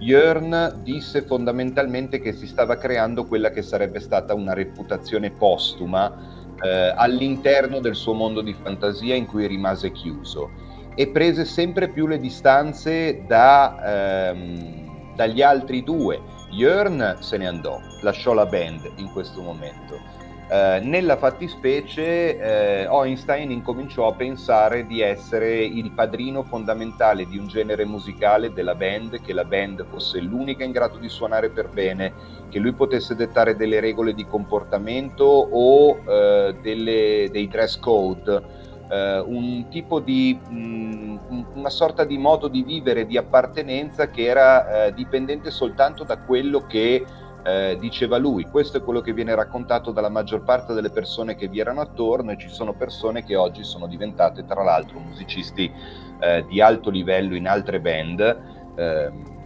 Jørn disse fondamentalmente che si stava creando quella che sarebbe stata una reputazione postuma eh, all'interno del suo mondo di fantasia in cui rimase chiuso, e prese sempre più le distanze da, ehm, dagli altri due. Jørn se ne andò, lasciò la band in questo momento. Eh, nella fattispecie eh, Einstein incominciò a pensare di essere il padrino fondamentale di un genere musicale, della band, che la band fosse l'unica in grado di suonare per bene, che lui potesse dettare delle regole di comportamento o eh, delle, dei dress code, eh, un tipo di... Mh, una sorta di modo di vivere, di appartenenza che era eh, dipendente soltanto da quello che eh, diceva lui. Questo è quello che viene raccontato dalla maggior parte delle persone che vi erano attorno, e ci sono persone che oggi sono diventate tra l'altro musicisti eh, di alto livello in altre band eh,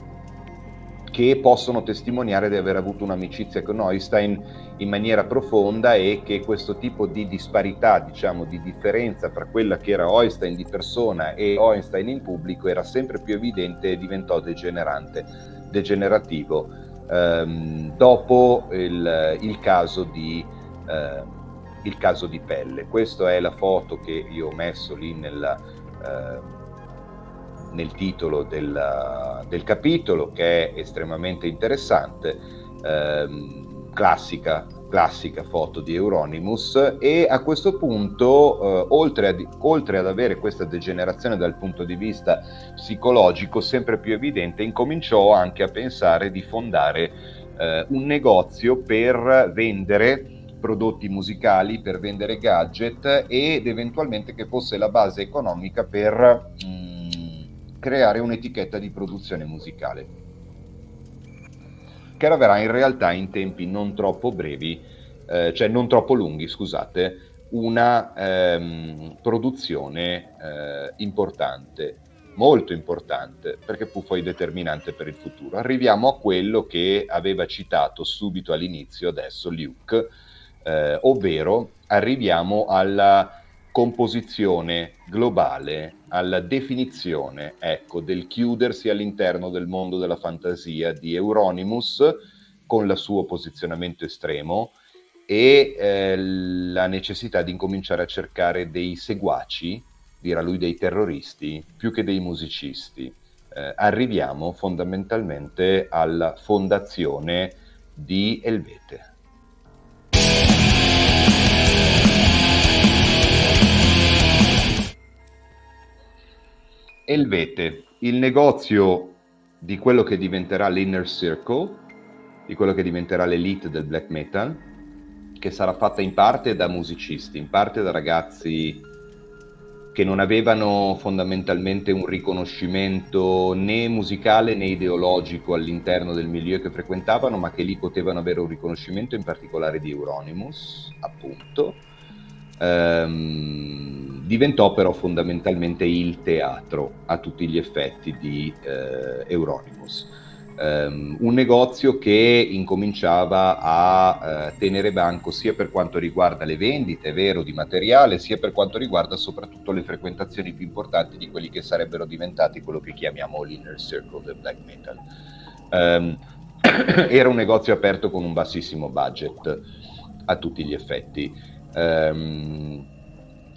che possono testimoniare di aver avuto un'amicizia con Øystein in maniera profonda, e che questo tipo di disparità, diciamo di differenza tra quella che era Øystein di persona e Øystein in pubblico, era sempre più evidente e diventò degenerante, degenerativo ehm, dopo il, il, caso di, ehm, il caso di Pelle. Questa è la foto che io ho messo lì nella, ehm, nel titolo del, del capitolo, che è estremamente interessante. Ehm, Classica, classica foto di Euronymous, e a questo punto eh, oltre, a, oltre ad avere questa degenerazione dal punto di vista psicologico sempre più evidente, incominciò anche a pensare di fondare eh, un negozio per vendere prodotti musicali, per vendere gadget, ed eventualmente che fosse la base economica per mh, creare un'etichetta di produzione musicale, che arriverà in realtà in tempi non troppo brevi, eh, cioè non troppo lunghi, scusate, una ehm, produzione eh, importante, molto importante, perché fu poi determinante per il futuro. Arriviamo a quello che aveva citato subito all'inizio adesso Luke, eh, ovvero arriviamo alla composizione globale, alla definizione, ecco, del chiudersi all'interno del mondo della fantasia di Euronymous, con il suo posizionamento estremo e eh, la necessità di incominciare a cercare dei seguaci, dirà lui dei terroristi, più che dei musicisti. Eh, arriviamo fondamentalmente alla fondazione di Helvete. Helvete, il negozio di quello che diventerà l'Inner Circle, di quello che diventerà l'elite del black metal, che sarà fatta in parte da musicisti, in parte da ragazzi che non avevano fondamentalmente un riconoscimento né musicale né ideologico all'interno del milieu che frequentavano, ma che lì potevano avere un riconoscimento, in particolare di Euronymous, appunto. Ehm, diventò però fondamentalmente il teatro a tutti gli effetti di eh, Euronymous. Um, un negozio che incominciava a uh, tenere banco sia per quanto riguarda le vendite, vero, di materiale, sia per quanto riguarda soprattutto le frequentazioni più importanti di quelli che sarebbero diventati quello che chiamiamo l'inner circle del black metal. Um, era un negozio aperto con un bassissimo budget a tutti gli effetti. Um,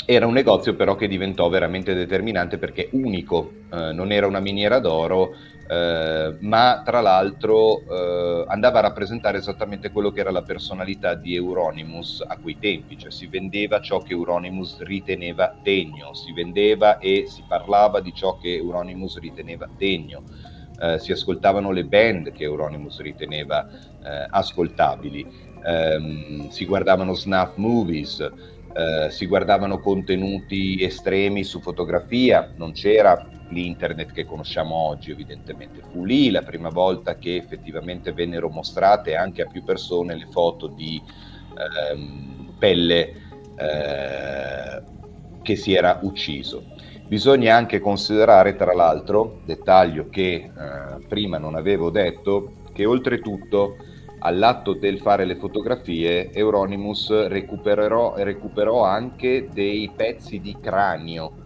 era un negozio però che diventò veramente determinante perché unico, uh, non era una miniera d'oro, Uh, ma tra l'altro uh, andava a rappresentare esattamente quello che era la personalità di Euronymous a quei tempi, cioè si vendeva ciò che Euronymous riteneva degno, si vendeva e si parlava di ciò che Euronymous riteneva degno, uh, si ascoltavano le band che Euronymous riteneva uh, ascoltabili, um, si guardavano snuff movies, uh, si guardavano contenuti estremi su fotografia, non c'era l'internet che conosciamo oggi, evidentemente. Fu lì la prima volta che effettivamente vennero mostrate anche a più persone le foto di ehm, Pelle eh, che si era ucciso. Bisogna anche considerare, tra l'altro, dettaglio che eh, prima non avevo detto, che oltretutto all'atto del fare le fotografie Euronymous recuperò, recuperò anche dei pezzi di cranio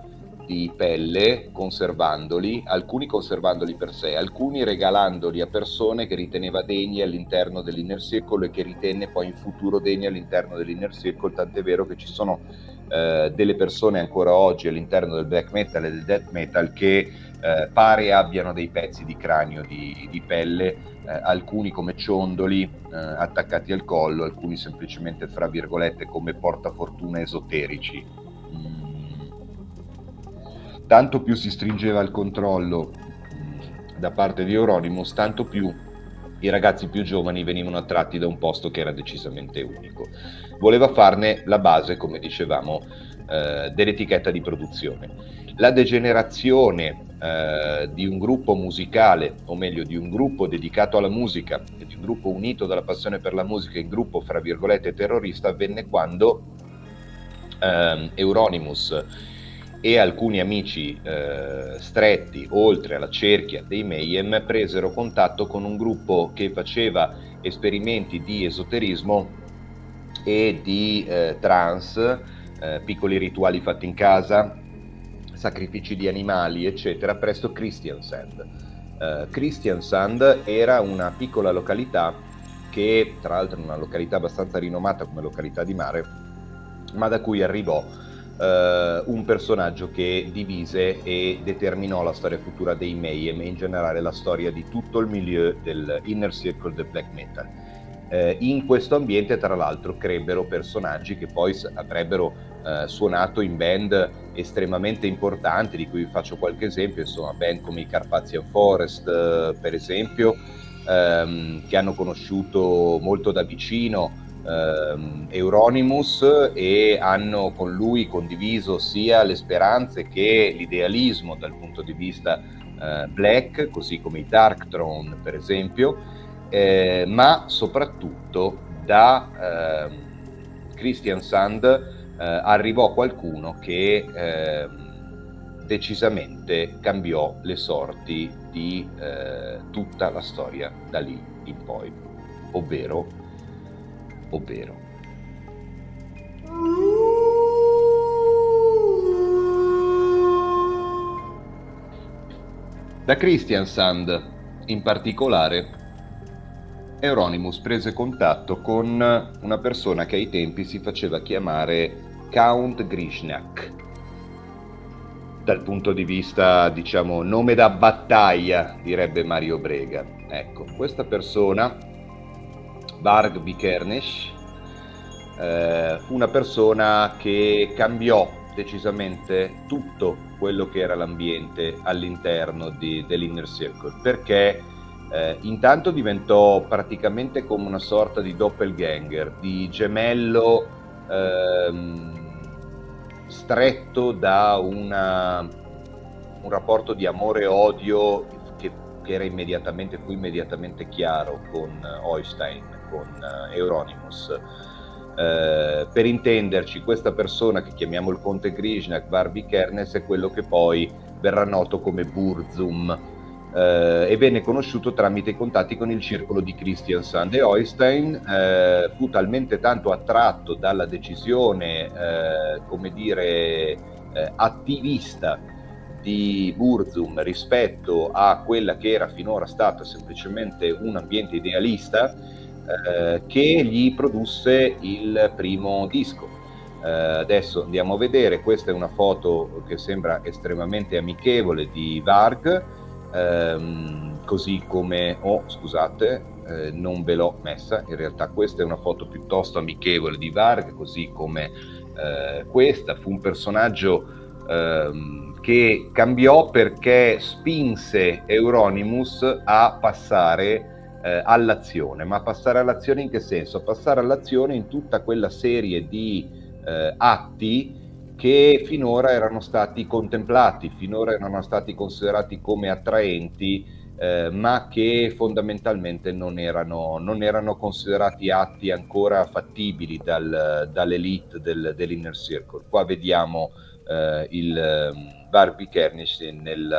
di Pelle, conservandoli, alcuni conservandoli per sé, alcuni regalandoli a persone che riteneva degni all'interno dell'inner circle e che ritenne poi in futuro degni all'interno dell'inner circle, tant'è vero che ci sono eh, delle persone ancora oggi all'interno del black metal e del death metal che eh, pare abbiano dei pezzi di cranio di, di Pelle, eh, alcuni come ciondoli eh, attaccati al collo, alcuni semplicemente fra virgolette come portafortuna esoterici. Mm. Tanto più si stringeva il controllo da parte di Euronymous, tanto più i ragazzi più giovani venivano attratti da un posto che era decisamente unico. Voleva farne la base, come dicevamo, eh, dell'etichetta di produzione. La degenerazione eh, di un gruppo musicale, o meglio di un gruppo dedicato alla musica, di un gruppo unito dalla passione per la musica, in gruppo fra virgolette terrorista, avvenne quando eh, Euronymous e alcuni amici eh, stretti oltre alla cerchia dei Mayhem presero contatto con un gruppo che faceva esperimenti di esoterismo e di eh, trance, eh, piccoli rituali fatti in casa, sacrifici di animali eccetera, presso Kristiansand. eh, Kristiansand era una piccola località che tra l'altro è una località abbastanza rinomata come località di mare, ma da cui arrivò Uh, un personaggio che divise e determinò la storia futura dei Mayhem e in generale la storia di tutto il milieu del inner circle del black metal. Uh, in questo ambiente tra l'altro crebbero personaggi che poi avrebbero uh, suonato in band estremamente importanti, di cui vi faccio qualche esempio, insomma band come i Carpathian Forest uh, per esempio, um, che hanno conosciuto molto da vicino Uh, Euronymous e hanno con lui condiviso sia le speranze che l'idealismo dal punto di vista uh, black, così come i Darkthrone per esempio, eh, ma soprattutto da uh, Kristiansand uh, arrivò qualcuno che uh, decisamente cambiò le sorti di uh, tutta la storia da lì in poi, ovvero ovvero da Kristiansand in particolare Euronymous prese contatto con una persona che ai tempi si faceva chiamare Count Grishnak. Dal punto di vista, diciamo, nome da battaglia, direbbe Mario Brega. Ecco, questa persona Varg Vikernes, eh, una persona che cambiò decisamente tutto quello che era l'ambiente all'interno dell'inner circle, perché Eh, intanto diventò praticamente come una sorta di doppelganger, di gemello ehm, stretto da una, un rapporto di amore e odio che, che era immediatamente, fu immediatamente chiaro con Oystein, con Euronymous. Eh, per intenderci, questa persona che chiamiamo il conte Grishnak, Barbi Kernes, è quello che poi verrà noto come Burzum. Uh, e venne conosciuto tramite i contatti con il circolo di Kristiansand, e Oystein uh, fu talmente tanto attratto dalla decisione uh, come dire uh, attivista di Burzum rispetto a quella che era finora stata semplicemente un ambiente idealista uh, che gli produsse il primo disco. Uh, adesso andiamo a vedere, questa è una foto che sembra estremamente amichevole di Varg. Um, così come oh scusate eh, non ve l'ho messa, in realtà questa è una foto piuttosto amichevole di Varg, così come eh, questa. Fu un personaggio ehm, che cambiò perché spinse Euronymous a passare eh, all'azione. Ma passare all'azione in che senso? Passare all'azione in tutta quella serie di eh, atti che finora erano stati contemplati, finora erano stati considerati come attraenti, eh, ma che fondamentalmente non erano, non erano considerati atti ancora fattibili dal, dall'elite del, dell'inner circle. Qua vediamo eh, il Barbi Kernes nel,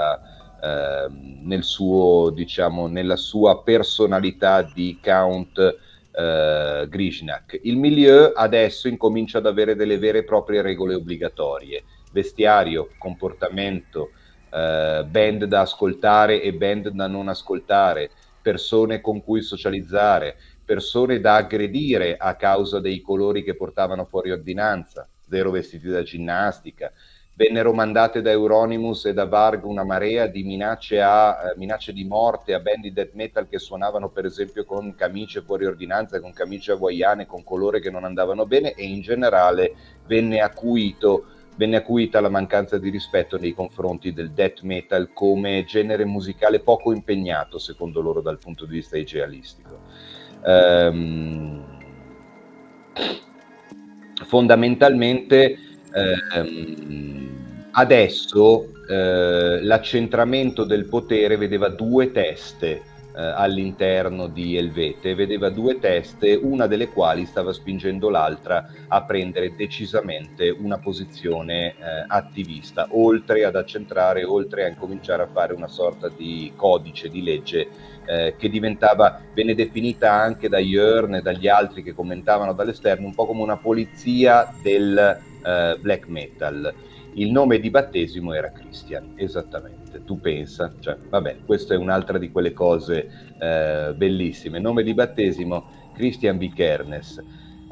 eh, nel suo, diciamo, nella sua personalità di Count Uh, Grishnak. Il milieu adesso incomincia ad avere delle vere e proprie regole obbligatorie: vestiario, comportamento, uh, band da ascoltare e band da non ascoltare, persone con cui socializzare, persone da aggredire a causa dei colori che portavano fuori ordinanza, zero vestiti da ginnastica. Vennero mandate da Euronymous e da Varg una marea di minacce, a, eh, minacce di morte a band di death metal che suonavano per esempio con camicie fuori ordinanza, con camicie hawaiane, con colore che non andavano bene, e in generale venne, acuito, venne acuita la mancanza di rispetto nei confronti del death metal come genere musicale poco impegnato secondo loro dal punto di vista idealistico. Ehm, fondamentalmente Eh, adesso eh, l'accentramento del potere vedeva due teste eh, all'interno di Helvete, vedeva due teste, una delle quali stava spingendo l'altra a prendere decisamente una posizione eh, attivista, oltre ad accentrare, oltre a incominciare a fare una sorta di codice di legge eh, che diventava, venne definita anche da Jörn e dagli altri che commentavano dall'esterno, un po' come una polizia del Uh, black metal. Il nome di battesimo era Christian, esattamente, tu pensa, cioè, vabbè, questa è un'altra di quelle cose uh, bellissime, nome di battesimo Christian B. Kernes.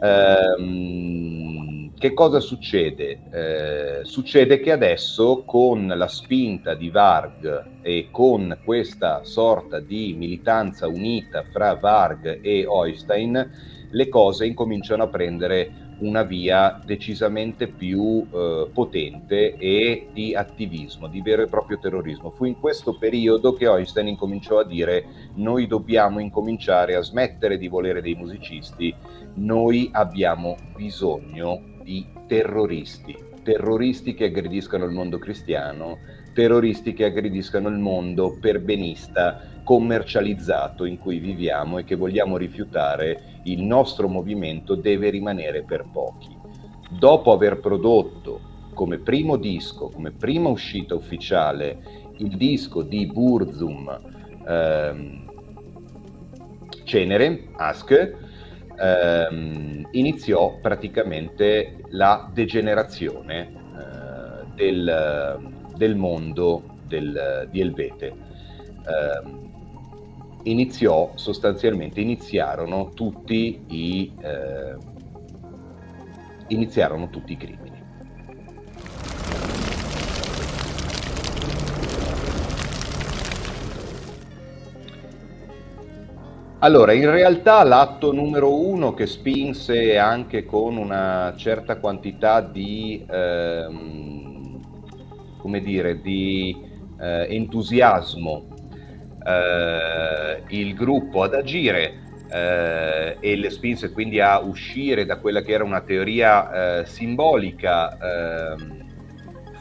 Uh, che cosa succede? Uh, succede che adesso, con la spinta di Varg e con questa sorta di militanza unita fra Varg e Oystein, le cose incominciano a prendere una via decisamente più eh, potente e di attivismo, di vero e proprio terrorismo. Fu in questo periodo che Oystein incominciò a dire: noi dobbiamo incominciare a smettere di volere dei musicisti, noi abbiamo bisogno di terroristi, terroristi che aggrediscano il mondo cristiano, terroristi che aggrediscano il mondo perbenista commercializzato in cui viviamo e che vogliamo rifiutare. Il nostro movimento deve rimanere per pochi. Dopo aver prodotto come primo disco, come prima uscita ufficiale, il disco di Burzum, ehm, Cenere, Ask, ehm, iniziò praticamente la degenerazione eh, del... del mondo del, di Helvete. Eh, iniziò sostanzialmente, iniziarono tutti i eh, iniziarono tutti i crimini. Allora, in realtà l'atto numero uno, che spinse anche con una certa quantità di eh, come dire, di eh, entusiasmo eh, il gruppo ad agire eh, e le spinse quindi a uscire da quella che era una teoria eh, simbolica. Eh,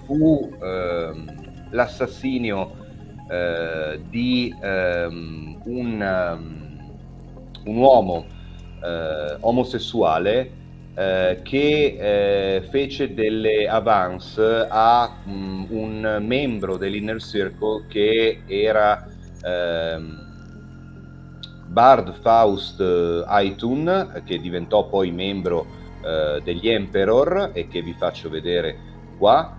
fu eh, l'assassinio eh, di eh, un, um, un uomo eh, omosessuale eh, che eh, fece delle avance a mh, un membro dell'Inner Circle che era eh, Bard Faust Aytun, che diventò poi membro eh, degli Emperor e che vi faccio vedere qua.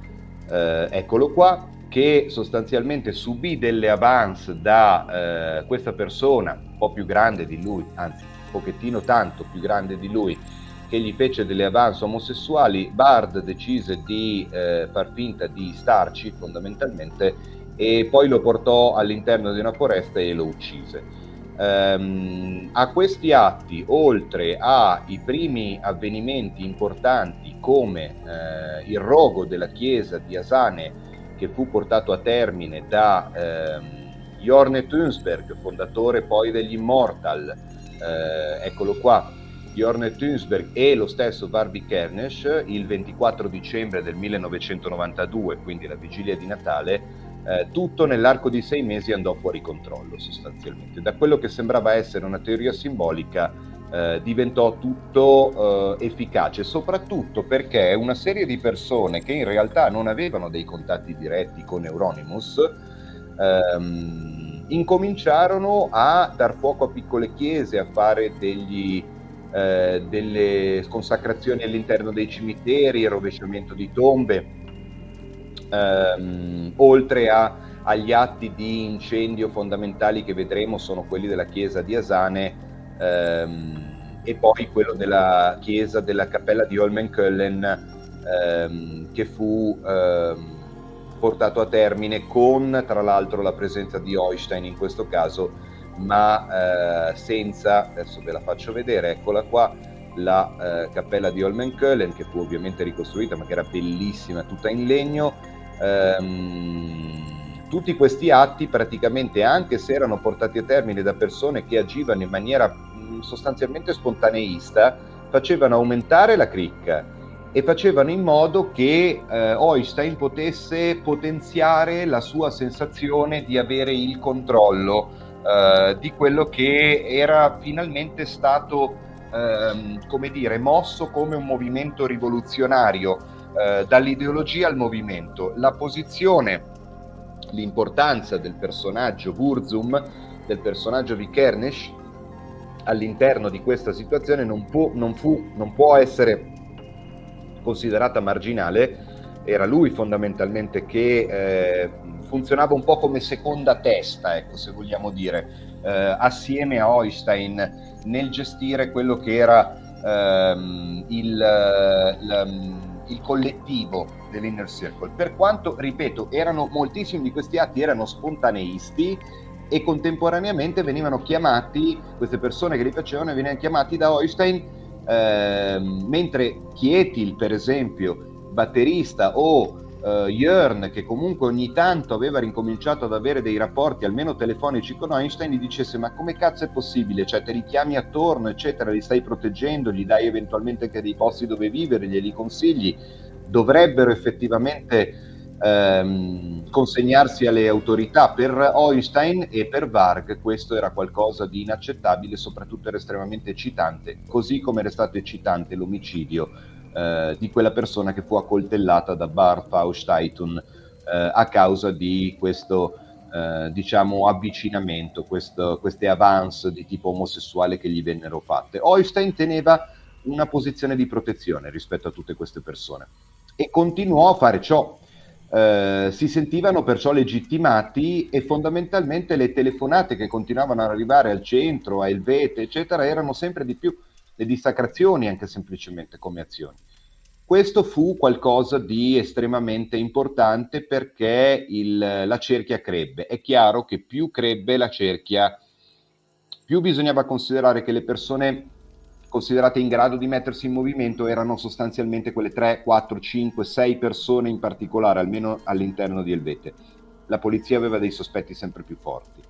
Eh, eccolo qua, che sostanzialmente subì delle avance da eh, questa persona un po' più grande di lui, anzi un pochettino tanto più grande di lui, che gli fece delle avance omosessuali. Bard decise di eh, far finta di starci fondamentalmente e poi lo portò all'interno di una foresta e lo uccise. Ehm, a questi atti, oltre ai primi avvenimenti importanti come eh, il rogo della chiesa di Asane, che fu portato a termine da eh, Bjorn Tønsberg, fondatore poi degli Immortal, eh, eccolo qua, Bjorn Tønsberg e lo stesso Varvi Kernes, il ventiquattro dicembre del millenovecentonovantadue, quindi la vigilia di Natale. Eh, tutto nell'arco di sei mesi andò fuori controllo sostanzialmente. Da quello che sembrava essere una teoria simbolica Eh, diventò tutto eh, efficace, soprattutto perché una serie di persone che in realtà non avevano dei contatti diretti con Euronymous ehm, incominciarono a dar fuoco a piccole chiese, a fare degli, eh, delle consacrazioni all'interno dei cimiteri, il rovesciamento di tombe, ehm, oltre a, agli atti di incendio fondamentali che vedremo sono quelli della chiesa di Asane e poi quello della chiesa della cappella di Holmenkollen, ehm, che fu ehm, portato a termine con tra l'altro la presenza di Eustein in questo caso, ma eh, senza, adesso ve la faccio vedere, eccola qua la eh, cappella di Holmenkollen, che fu ovviamente ricostruita ma che era bellissima, tutta in legno. ehm, Tutti questi atti praticamente, anche se erano portati a termine da persone che agivano in maniera sostanzialmente spontaneista, facevano aumentare la cricca e facevano in modo che eh, Eustein potesse potenziare la sua sensazione di avere il controllo eh, di quello che era finalmente stato, ehm, come dire, mosso come un movimento rivoluzionario, eh, dall'ideologia al movimento. La posizione, l'importanza del personaggio Burzum, del personaggio Vikernes all'interno di questa situazione non può, non fu, non può essere considerata marginale. Era lui fondamentalmente che eh, funzionava un po' come seconda testa, ecco, se vogliamo dire, eh, assieme a Eustein nel gestire quello che era ehm, il, la, il collettivo dell'Inner Circle. Per quanto, ripeto, erano moltissimi di questi atti, erano spontaneisti e contemporaneamente venivano chiamati, queste persone che li facevano venivano chiamati da Eustein, eh, mentre Kjetil per esempio, batterista, o eh, Jørn, che comunque ogni tanto aveva ricominciato ad avere dei rapporti almeno telefonici con Eustein, gli dicesse: ma come cazzo è possibile, cioè te li chiami attorno eccetera, li stai proteggendo, gli dai eventualmente anche dei posti dove vivere, glieli consigli, dovrebbero effettivamente ehm, consegnarsi alle autorità. Per Eustein e per Varg questo era qualcosa di inaccettabile, soprattutto era estremamente eccitante, così come era stato eccitante l'omicidio eh, di quella persona che fu accoltellata da Bard Faust Aytun eh, a causa di questo eh, diciamo avvicinamento, questo, queste avance di tipo omosessuale che gli vennero fatte. Eustein teneva una posizione di protezione rispetto a tutte queste persone e continuò a fare ciò. Eh, si sentivano perciò legittimati e fondamentalmente le telefonate che continuavano ad arrivare al centro, a Helvete eccetera, erano sempre di più, le dissacrazioni anche semplicemente come azioni. Questo fu qualcosa di estremamente importante perché il, la cerchia crebbe. È chiaro che più crebbe la cerchia, più bisognava considerare che le persone considerate in grado di mettersi in movimento erano sostanzialmente quelle tre, quattro, cinque, sei persone in particolare, almeno all'interno di Helvete. La polizia aveva dei sospetti sempre più forti.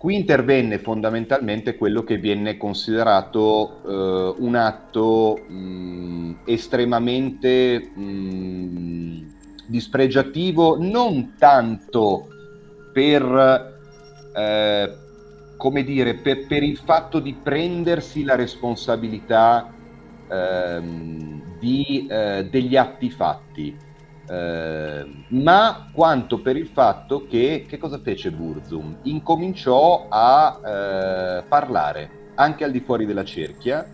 Qui intervenne fondamentalmente quello che viene considerato eh, un atto mh, estremamente mh, dispregiativo, non tanto per, eh, come dire, per, per il fatto di prendersi la responsabilità eh, di, eh, degli atti fatti, Eh, ma quanto per il fatto che, che cosa fece Burzum? Incominciò a eh, parlare, anche al di fuori della cerchia,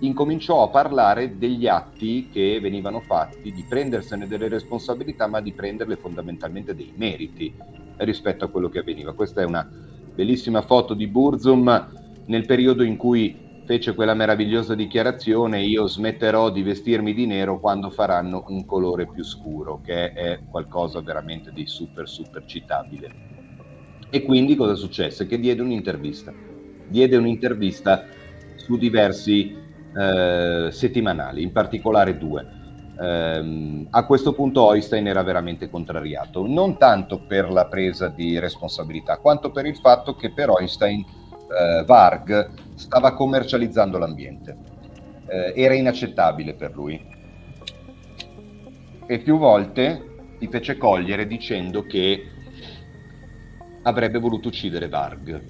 incominciò a parlare degli atti che venivano fatti, di prendersene delle responsabilità, ma di prenderle fondamentalmente dei meriti rispetto a quello che avveniva. Questa è una bellissima foto di Burzum nel periodo in cui fece quella meravigliosa dichiarazione: io smetterò di vestirmi di nero quando faranno un colore più scuro, che è qualcosa veramente di super super citabile. E quindi cosa successe? Che diede un'intervista, diede un'intervista su diversi eh, settimanali, in particolare due. Eh, a questo punto Oystein era veramente contrariato, non tanto per la presa di responsabilità, quanto per il fatto che per Oystein eh, Varg stava commercializzando l'ambiente, eh, era inaccettabile per lui, e più volte si fece cogliere dicendo che avrebbe voluto uccidere Varg,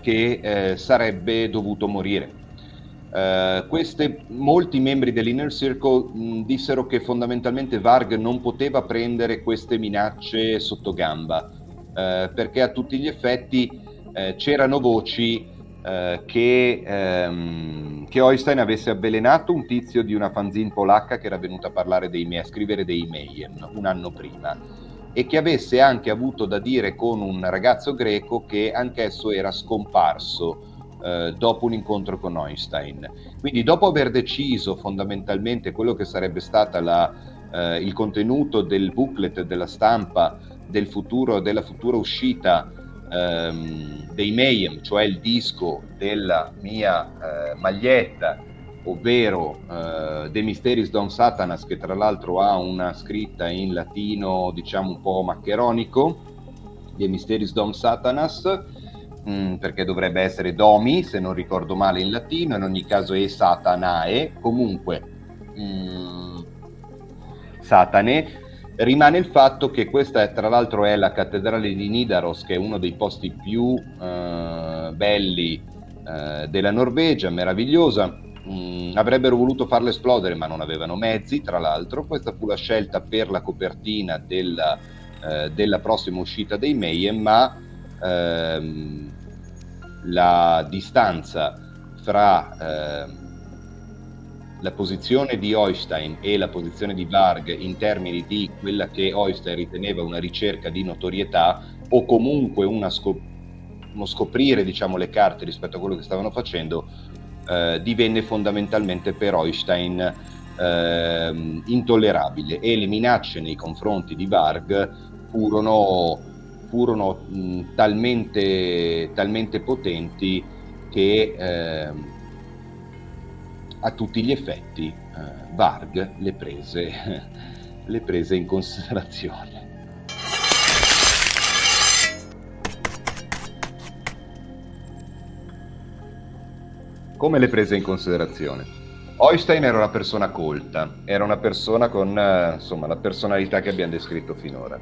che eh, sarebbe dovuto morire. Eh, queste, molti membri dell'Inner Circle mh, dissero che fondamentalmente Varg non poteva prendere queste minacce sotto gamba, eh, perché a tutti gli effetti eh, c'erano voci Uh, che, um, che Oystein avesse avvelenato un tizio di una fanzine polacca che era venuto a parlare dei, a scrivere dei Mayhem un anno prima, e che avesse anche avuto da dire con un ragazzo greco che anch'esso era scomparso uh, dopo un incontro con Oystein. Quindi, dopo aver deciso fondamentalmente quello che sarebbe stata la, uh, il contenuto del booklet della stampa del futuro, della futura uscita dei Mayhem, cioè il disco della mia eh, maglietta, ovvero eh, De Mysteris Dom Satanas, che tra l'altro ha una scritta in latino diciamo un po' maccheronico, De Mysteris Dom Satanas, mh, perché dovrebbe essere Domi, se non ricordo male, in latino, in ogni caso è Satanae, comunque mh, Satane. Rimane il fatto che questa è, tra l'altro è la cattedrale di Nidaros, che è uno dei posti più eh, belli eh, della Norvegia, meravigliosa. Mm, avrebbero voluto farla esplodere, ma non avevano mezzi, tra l'altro. Questa fu la scelta per la copertina della, eh, della prossima uscita dei Mayhem, ma ehm, la distanza fra Eh, la posizione di Oystein e la posizione di Varg in termini di quella che Oystein riteneva una ricerca di notorietà, o comunque una scop- uno scoprire diciamo le carte rispetto a quello che stavano facendo, eh, divenne fondamentalmente per Oystein eh, intollerabile, e le minacce nei confronti di Varg furono, furono mh, talmente, talmente potenti che eh, a tutti gli effetti eh, Varg le prese, le prese in considerazione. Come le prese in considerazione? Oystein era una persona colta, era una persona con eh, insomma, la personalità che abbiamo descritto finora.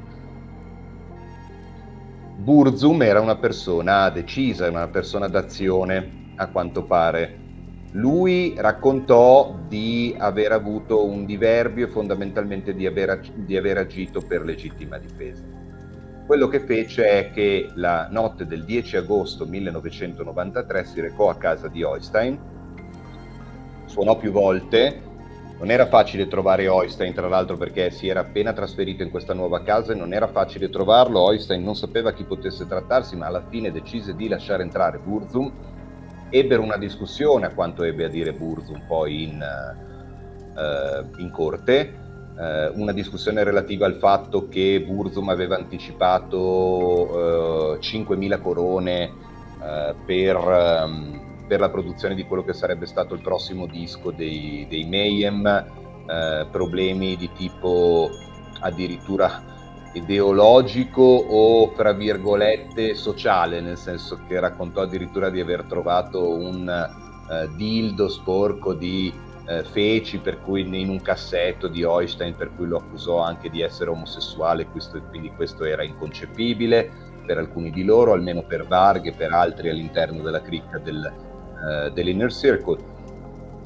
Burzum era una persona decisa, era una persona d'azione, a quanto pare. Lui raccontò di aver avuto un diverbio e fondamentalmente di aver, ag- di aver agito per legittima difesa. Quello che fece è che la notte del dieci agosto millenovecentonovantatré si recò a casa di Oystein, suonò più volte, non era facile trovare Oystein, tra l'altro, perché si era appena trasferito in questa nuova casa e non era facile trovarlo. Oystein non sapeva chi potesse trattarsi, ma alla fine decise di lasciare entrare Burzum. Ebbero una discussione, a quanto ebbe a dire Burzum poi in, uh, in corte, uh, una discussione relativa al fatto che Burzum aveva anticipato uh, cinquemila corone uh, per, um, per la produzione di quello che sarebbe stato il prossimo disco dei, dei Mayhem, uh, problemi di tipo addirittura ideologico o tra virgolette sociale, nel senso che raccontò addirittura di aver trovato un eh, dildo sporco di eh, feci, per cui in un cassetto di Einstein, per cui lo accusò anche di essere omosessuale, questo, quindi questo era inconcepibile per alcuni di loro, almeno per Varg e per altri all'interno della cricca del, eh, dell'Inner Circle.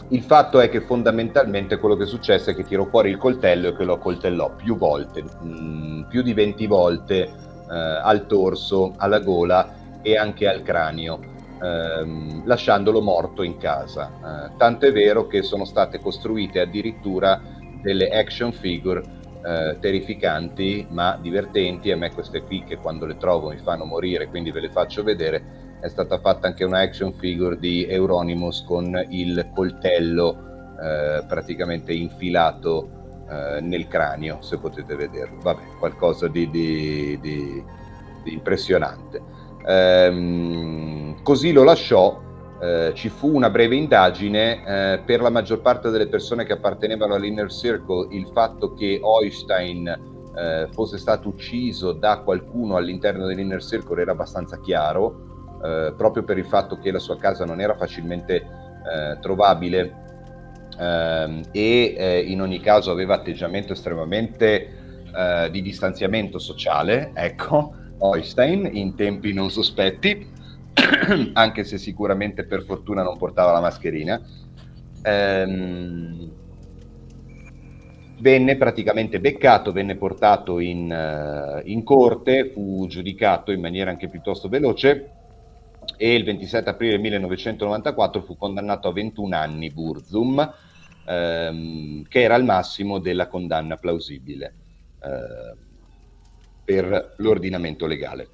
Il fatto è che fondamentalmente quello che successe è che tirò fuori il coltello e che lo accoltellò più volte, mh, più di venti volte, eh, al torso, alla gola e anche al cranio, ehm, lasciandolo morto in casa. Eh, tanto è vero che sono state costruite addirittura delle action figure eh, terrificanti ma divertenti. A me queste qui, che quando le trovo mi fanno morire, quindi ve le faccio vedere. È stata fatta anche una action figure di Euronymous con il coltello eh, praticamente infilato eh, nel cranio, se potete vederlo. Vabbè, qualcosa di, di, di, di impressionante. Ehm, così lo lasciò, eh, ci fu una breve indagine. Eh, per la maggior parte delle persone che appartenevano all'Inner Circle, il fatto che Einstein eh, fosse stato ucciso da qualcuno all'interno dell'Inner Circle era abbastanza chiaro, Eh, proprio per il fatto che la sua casa non era facilmente eh, trovabile ehm, e eh, in ogni caso aveva atteggiamento estremamente eh, di distanziamento sociale, ecco, Einstein, in tempi non sospetti, anche se sicuramente per fortuna non portava la mascherina, ehm, venne praticamente beccato, venne portato in, eh, in corte, fu giudicato in maniera anche piuttosto veloce, e il ventisette aprile millenovecentonovantaquattro fu condannato a ventuno anni Burzum, ehm, che era il massimo della condanna plausibile eh, per l'ordinamento legale.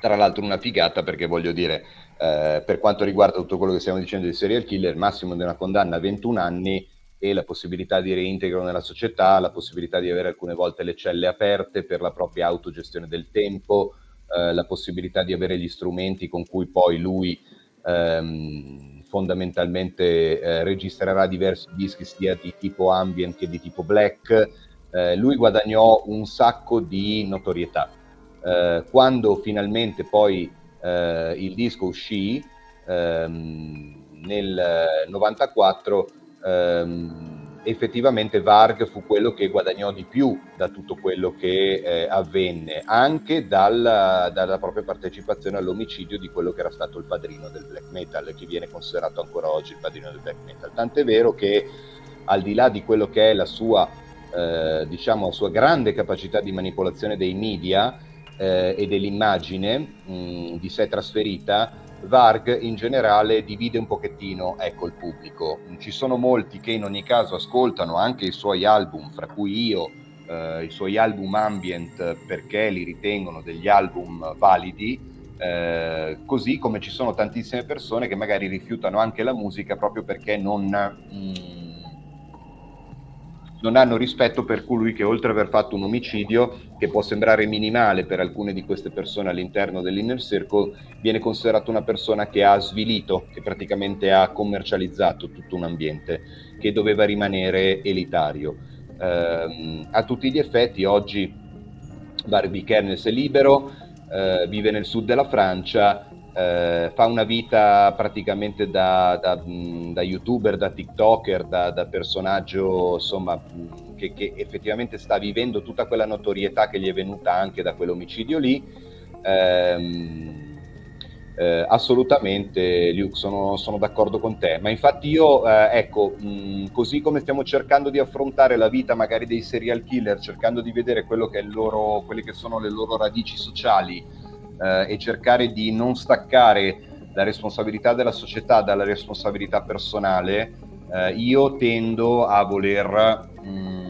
Tra l'altro una figata, perché voglio dire, eh, per quanto riguarda tutto quello che stiamo dicendo di serial killer, il massimo di una condanna a ventuno anni e la possibilità di reintegro nella società, la possibilità di avere alcune volte le celle aperte per la propria autogestione del tempo, la possibilità di avere gli strumenti con cui poi lui ehm, fondamentalmente eh, registrerà diversi dischi sia di tipo ambient che di tipo black. Eh, lui guadagnò un sacco di notorietà. Eh, quando finalmente poi eh, il disco uscì ehm, nel novantaquattro, ehm, effettivamente Varg fu quello che guadagnò di più da tutto quello che eh, avvenne, anche dalla, dalla propria partecipazione all'omicidio di quello che era stato il padrino del black metal, che viene considerato ancora oggi il padrino del black metal. Tant'è vero che, al di là di quello che è la sua, eh, diciamo, la sua grande capacità di manipolazione dei media eh, e dell'immagine mh, di sé trasferita, Varg in generale divide un pochettino, ecco, il pubblico. Ci sono molti che in ogni caso ascoltano anche i suoi album, fra cui io, eh, i suoi album ambient, perché li ritengono degli album validi, eh, così come ci sono tantissime persone che magari rifiutano anche la musica proprio perché non, mh, non hanno rispetto per colui che, oltre ad aver fatto un omicidio che può sembrare minimale per alcune di queste persone all'interno dell'Inner Circle, viene considerato una persona che ha svilito, che praticamente ha commercializzato tutto un ambiente che doveva rimanere elitario. Eh, a tutti gli effetti oggi Varg Vikernes è libero, eh, vive nel sud della Francia, eh, fa una vita praticamente da, da, da youtuber, da tiktoker, da, da personaggio, insomma, Che, che effettivamente sta vivendo tutta quella notorietà che gli è venuta anche da quell'omicidio lì. Ehm, eh, assolutamente, Luke, sono, sono d'accordo con te, ma infatti io eh, ecco, mh, così come stiamo cercando di affrontare la vita magari dei serial killer, cercando di vedere quello che è il loro, quelle che sono le loro radici sociali, eh, e cercare di non staccare la responsabilità della società dalla responsabilità personale, eh, io tendo a voler, mh,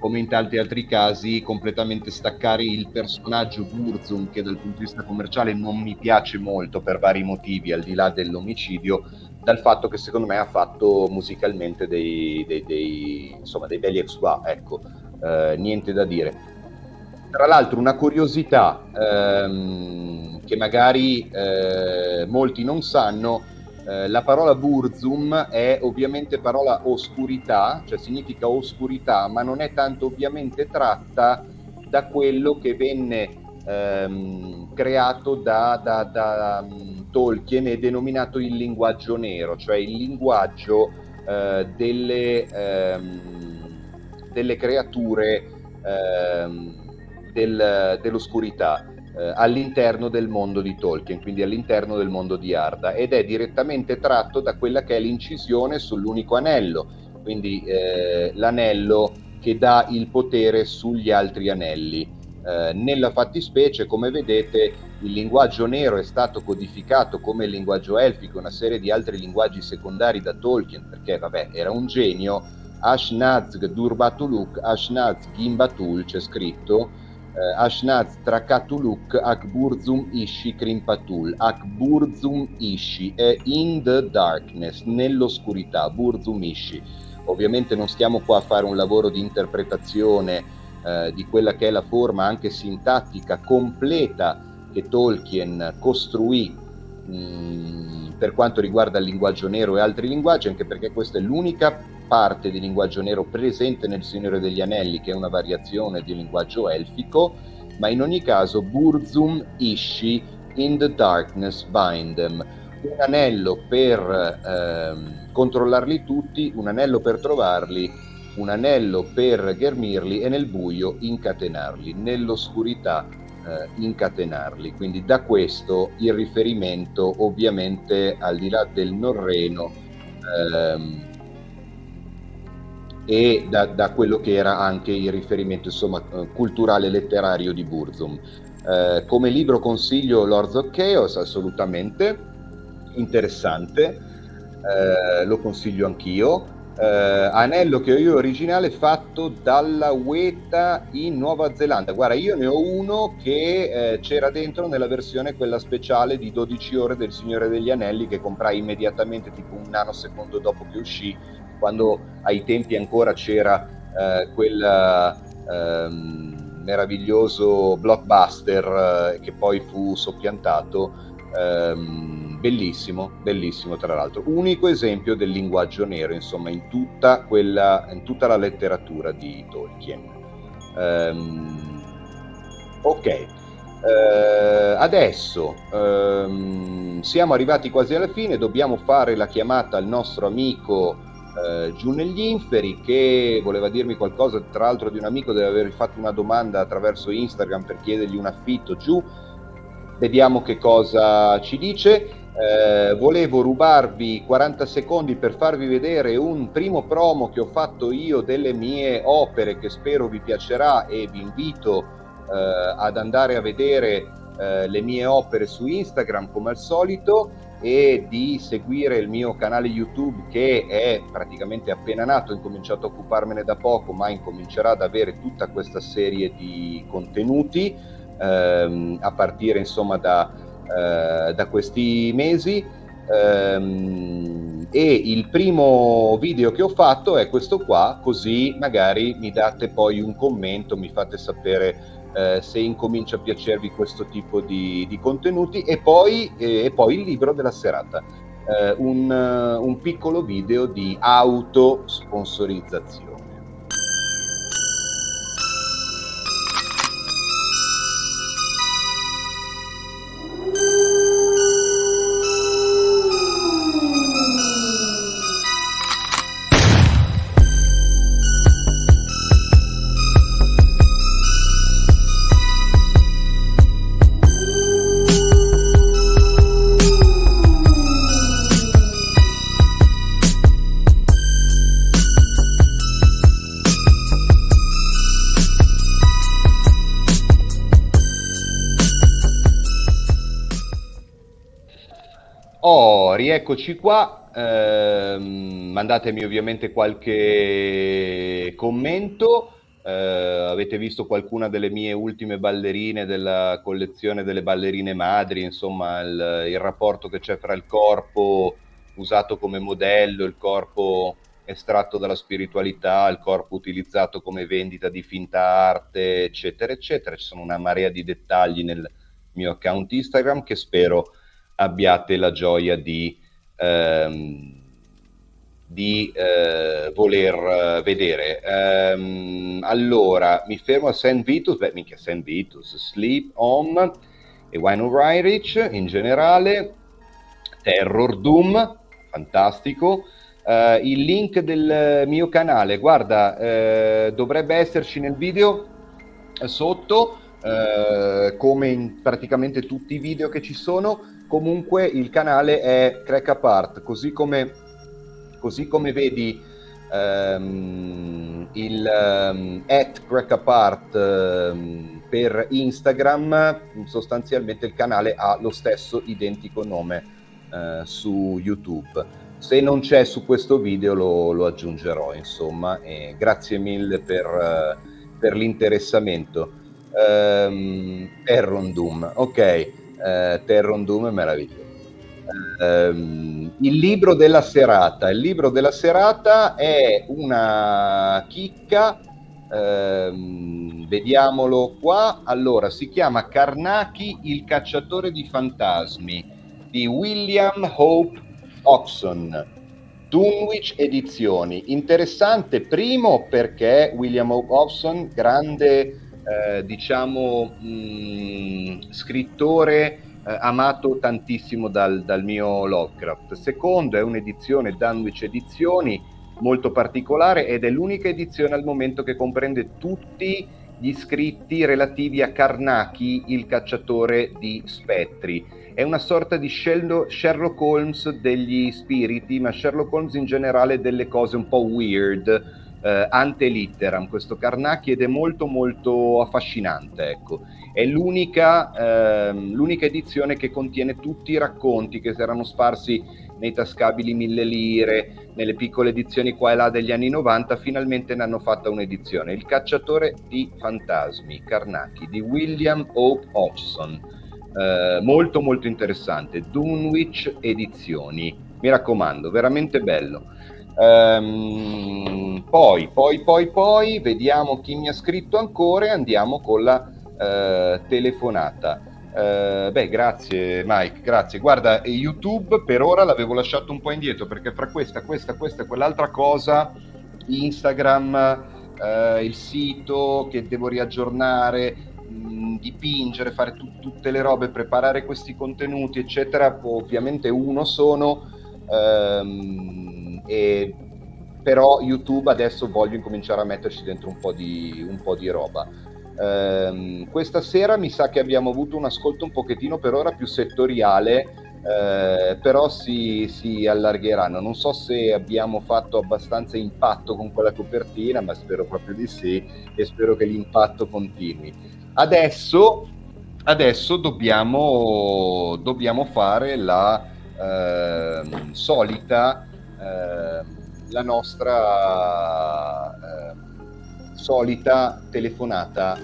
come in tanti altri casi, completamente staccare il personaggio Burzum, che dal punto di vista commerciale non mi piace molto per vari motivi, al di là dell'omicidio, dal fatto che secondo me ha fatto musicalmente dei, dei, dei, insomma, dei belli exploit, ecco, eh, niente da dire. Tra l'altro una curiosità ehm, che magari eh, molti non sanno, Eh, la parola Burzum è ovviamente parola oscurità, cioè significa oscurità, ma non è tanto ovviamente tratta da quello che venne ehm, creato da, da, da Tolkien e denominato il linguaggio nero, cioè il linguaggio eh, delle, ehm, delle creature ehm, del, dell'oscurità, eh, all'interno del mondo di Tolkien, quindi all'interno del mondo di Arda, ed è direttamente tratto da quella che è l'incisione sull'unico anello, quindi eh, l'anello che dà il potere sugli altri anelli. Eh, nella fattispecie, come vedete, il linguaggio nero è stato codificato come il linguaggio elfico, una serie di altri linguaggi secondari da Tolkien, perché vabbè, era un genio. Ashnazg Durbatuluk, Ashnazg Gimbatul c'è scritto, eh, Ashnazg Trakatuluk, Akburzum Ishi Krimpatul, Akburzum Ishi è in the darkness, nell'oscurità, Burzum Ishi. Ovviamente non stiamo qua a fare un lavoro di interpretazione eh, di quella che è la forma anche sintattica completa che Tolkien costruì mh, per quanto riguarda il linguaggio nero e altri linguaggi, anche perché questa è l'unica parte di linguaggio nero presente nel Signore degli Anelli, che è una variazione di linguaggio elfico, ma in ogni caso Burzum Ishi in the darkness bind them. Un anello per ehm, controllarli tutti, un anello per trovarli, un anello per ghermirli e nel buio incatenarli, nell'oscurità eh, incatenarli. Quindi da questo il riferimento, ovviamente, al di là del Norreno ehm, e da, da quello che era anche il riferimento, insomma, culturale e letterario di Burzum. Eh, come libro consiglio Lords of Chaos, assolutamente interessante, eh, lo consiglio anch'io. eh, Anello che ho io originale fatto dalla Weta in Nuova Zelanda. Guarda, io ne ho uno che eh, c'era dentro nella versione quella speciale di dodici ore del Signore degli Anelli, che comprai immediatamente tipo un nanosecondo dopo che uscì, quando ai tempi ancora c'era eh, quel ehm, meraviglioso Blockbuster eh, che poi fu soppiantato. ehm, Bellissimo, bellissimo tra l'altro, unico esempio del linguaggio nero, insomma, in tutta, quella, in tutta la letteratura di Tolkien. Um, ok, uh, adesso um, siamo arrivati quasi alla fine, dobbiamo fare la chiamata al nostro amico uh, giù negli inferi, che voleva dirmi qualcosa, tra l'altro, di un amico, deve aver fatto una domanda attraverso Instagram per chiedergli un affitto giù. Vediamo che cosa ci dice. Eh, volevo rubarvi quaranta secondi per farvi vedere un primo promo che ho fatto io delle mie opere, che spero vi piacerà, e vi invito eh, ad andare a vedere eh, le mie opere su Instagram come al solito, e di seguire il mio canale YouTube, che è praticamente appena nato, ho incominciato a occuparmene da poco, ma incomincerà ad avere tutta questa serie di contenuti ehm, a partire, insomma, da da questi mesi. E il primo video che ho fatto è questo qua, così magari mi date poi un commento, mi fate sapere se incomincia a piacervi questo tipo di, di contenuti, e poi, e poi il libro della serata, un, un piccolo video di autosponsorizzazione. Eccoci qua, eh, mandatemi ovviamente qualche commento, eh, avete visto qualcuna delle mie ultime ballerine della collezione delle ballerine madri, insomma il, il rapporto che c'è fra il corpo usato come modello, il corpo estratto dalla spiritualità, il corpo utilizzato come vendita di finta arte, eccetera eccetera. Ci sono una marea di dettagli nel mio account Instagram, che spero abbiate la gioia di Ehm, di eh, voler vedere. Ehm, allora, mi fermo a Saint Vitus, beh, minchia, Saint Vitus, Sleep On e Wine on Rye Rich in generale, Terror Doom, fantastico. Uh, il link del mio canale, guarda, uh, dovrebbe esserci nel video sotto, uh, come in praticamente tutti i video che ci sono. Comunque il canale è Crack Apart, così come, così come vedi um, il um, at Crack Apart um, per Instagram, sostanzialmente il canale ha lo stesso identico nome uh, su YouTube. Se non c'è su questo video lo, lo aggiungerò, insomma, e grazie mille per, per l'interessamento. Um, Terron Doom, ok, uh, Terron Doom è meraviglioso. Um, il libro della serata, il libro della serata è una chicca, um, vediamolo qua, allora si chiama Carnacki, il cacciatore di fantasmi di William Hope Oxon, Dunwich Edizioni. Interessante, primo perché William Hope Oxon, grande eh, diciamo mh, scrittore eh, amato tantissimo dal, dal mio Lovecraft. Secondo, è un'edizione Dunwich Edizioni molto particolare ed è l'unica edizione al momento che comprende tutti gli scritti relativi a Carnacki, il cacciatore di spettri. È una sorta di Sherlock Holmes degli spiriti, ma Sherlock Holmes in generale delle cose un po' weird, eh, ante litteram, questo Carnacki, ed è molto molto affascinante, ecco. È l'unica, eh, l'unica edizione che contiene tutti i racconti che si erano sparsi nei tascabili mille lire, nelle piccole edizioni qua e là degli anni novanta, finalmente ne hanno fatta un'edizione. Il cacciatore di fantasmi, Carnacki, di William Hope Oxon. Uh, molto molto interessante, Dunwich Edizioni, mi raccomando, veramente bello. Um, poi poi poi poi vediamo chi mi ha scritto ancora e andiamo con la uh, telefonata. Uh, beh, grazie Mike, grazie. Guarda, YouTube per ora l'avevo lasciato un po' indietro perché fra questa questa questa e quell'altra cosa, Instagram, uh, il sito che devo riaggiornare, dipingere, fare tut- tutte le robe, preparare questi contenuti eccetera, ovviamente uno sono, ehm, e però YouTube adesso voglio incominciare a metterci dentro un po' di, un po' di roba. Ehm, questa sera mi sa che abbiamo avuto un ascolto un pochettino per ora più settoriale, eh, però si, si allargheranno, non so se abbiamo fatto abbastanza impatto con quella copertina, ma spero proprio di sì e spero che l'impatto continui. Adesso, adesso dobbiamo, dobbiamo fare la eh, solita, eh, la nostra eh, solita telefonata.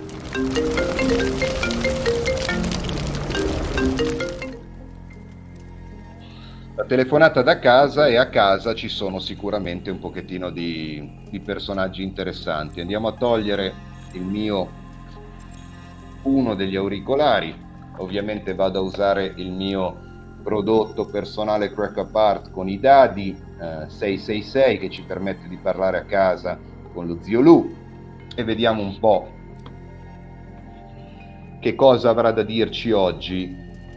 La telefonata da casa, e a casa ci sono sicuramente un pochettino di, di personaggi interessanti. Andiamo a togliere il mio... uno degli auricolari, ovviamente vado a usare il mio prodotto personale Crack Apart con i dadi eh, sei sei sei che ci permette di parlare a casa con lo zio Lu, e vediamo un po' che cosa avrà da dirci oggi.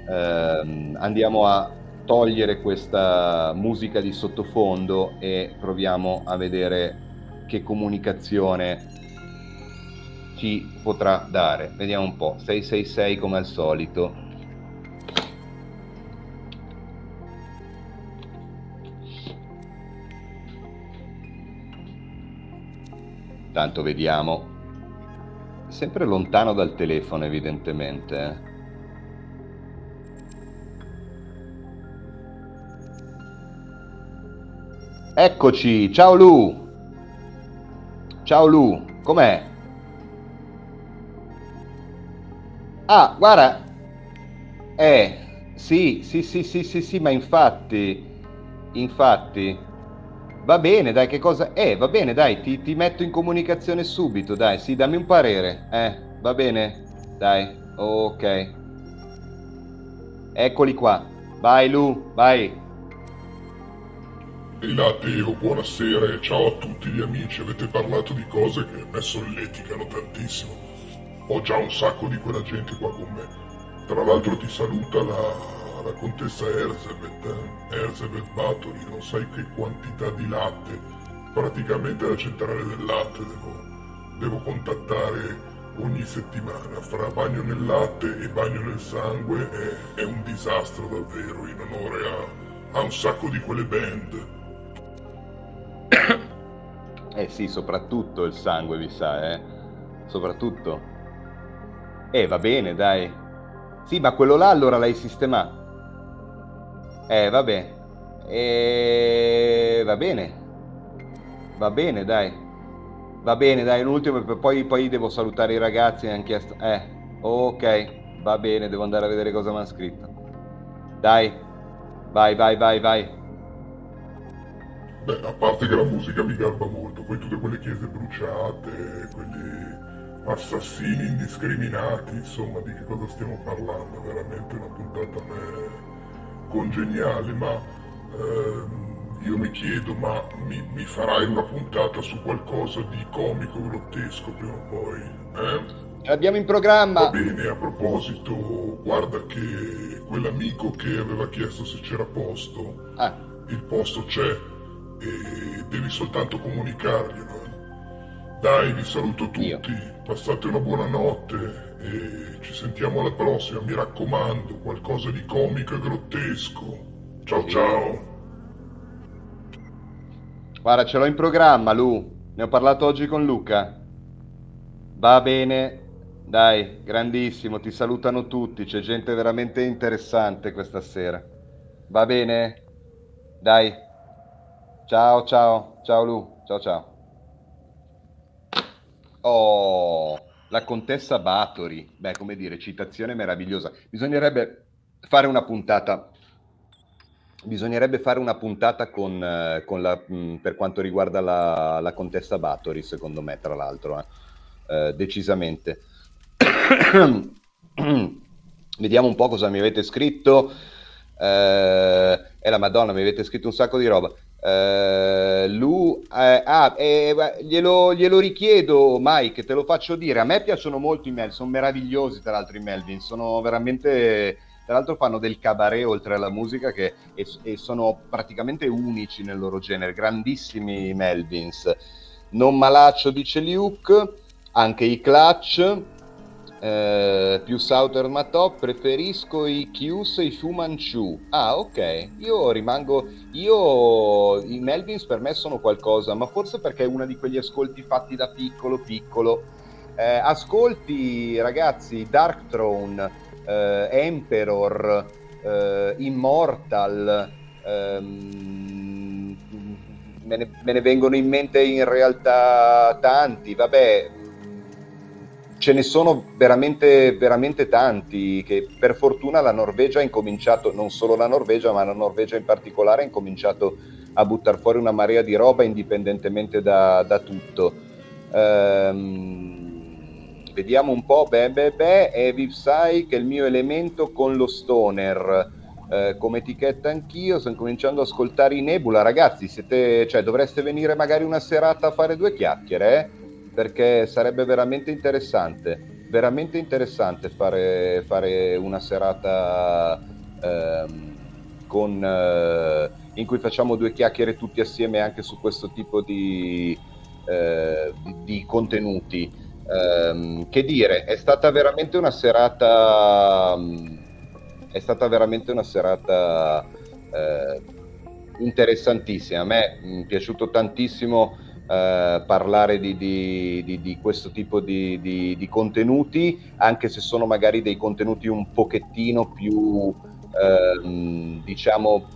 Eh, andiamo a togliere questa musica di sottofondo e proviamo a vedere che comunicazione ci potrà dare. Vediamo un po', sei sei sei come al solito. Tanto vediamo, sempre lontano dal telefono evidentemente. Eccoci, ciao Lu. Ciao Lu, com'è? Ah, guarda, eh, sì, sì, sì, sì, sì, sì, ma infatti, infatti, va bene, dai, che cosa, eh, va bene, dai, ti, ti metto in comunicazione subito, dai, sì, dammi un parere, eh, va bene, dai, ok, eccoli qua, vai Lu, vai. Ehi là Teo, buonasera e ciao a tutti gli amici, avete parlato di cose che a me solleticano tantissimo. Ho già un sacco di quella gente qua con me. Tra l'altro ti saluta la, la contessa Erzsébet, eh? Erzsébet Báthory, non sai che quantità di latte. Praticamente la centrale del latte devo, devo contattare ogni settimana, fra bagno nel latte e bagno nel sangue è, è un disastro davvero, in onore a, a un sacco di quelle band. Eh sì, soprattutto il sangue, vi sa, eh. Soprattutto. Eh, va bene, dai. Sì, ma quello là allora l'hai sistemato. Eh, vabbè. Eh, va bene. Va bene, dai. Va bene, dai, un ultimo, poi, poi devo salutare i ragazzi anche a... Eh, ok, va bene, devo andare a vedere cosa mi hanno scritto. Dai, vai, vai, vai, vai. Beh, a parte che la musica mi garba molto, poi tutte quelle chiese bruciate, quelli assassini indiscriminati, insomma, di che cosa stiamo parlando? Veramente una puntata a me congeniale, ma eh, io mi chiedo, ma mi, mi farai una puntata su qualcosa di comico, grottesco prima o poi? Eh? L'abbiamo in programma! Va bene, a proposito, guarda che quell'amico che aveva chiesto se c'era posto, ah. Il posto c'è. E devi soltanto comunicarglielo. Dai, vi saluto tutti, io. Passate una buona notte e ci sentiamo alla prossima, mi raccomando, qualcosa di comico e grottesco. Ciao ciao. Guarda, ce l'ho in programma, Lu, ne ho parlato oggi con Luca. Va bene, dai, grandissimo, ti salutano tutti, c'è gente veramente interessante questa sera. Va bene? Dai. Ciao, ciao, ciao Lu, ciao, ciao. Oh, la contessa Báthory, beh, come dire, citazione meravigliosa. Bisognerebbe fare una puntata, bisognerebbe fare una puntata con, eh, con la, mh, per quanto riguarda la, la contessa Báthory, secondo me, tra l'altro, eh. Eh, decisamente. Vediamo un po' cosa mi avete scritto. Eh, eh, la Madonna, mi avete scritto un sacco di roba. Uh, Lu, eh, ah, eh, glielo, glielo richiedo, Mike, te lo faccio dire. A me piacciono molto i Melvin, sono meravigliosi tra l'altro i Melvin, sono veramente, tra l'altro fanno del cabaret oltre alla musica che, e, e sono praticamente unici nel loro genere, grandissimi i Melvins. Non malaccio, dice Luke, anche i Clutch, eh, più Southern ma top, preferisco i Q's e i Fu Manchu. Ah, ok, io rimango, io i Melvins per me sono qualcosa, ma forse perché è uno di quegli ascolti fatti da piccolo piccolo, eh, ascolti ragazzi, Dark Throne, eh, Emperor, eh, Immortal, ehm, me, ne, me ne vengono in mente in realtà tanti, vabbè, ce ne sono veramente, veramente tanti, che per fortuna la Norvegia ha incominciato, non solo la Norvegia, ma la Norvegia in particolare ha incominciato a buttare fuori una marea di roba indipendentemente da, da tutto. Ehm, vediamo un po', beh, beh, beh, e vi sai che il mio elemento con lo stoner, eh, come etichetta anch'io, sto cominciando ad ascoltare i Nebula, ragazzi, siete, cioè, dovreste venire magari una serata a fare due chiacchiere, eh? Perché sarebbe veramente interessante, veramente interessante fare, fare una serata ehm, con, eh, in cui facciamo due chiacchiere tutti assieme anche su questo tipo di, eh, di, di contenuti. Eh, che dire, è stata veramente una serata, è stata veramente una serata eh, interessantissima, a me è piaciuto tantissimo. Uh, parlare di, di, di, di questo tipo di, di, di contenuti, anche se sono magari dei contenuti un pochettino più uh, diciamo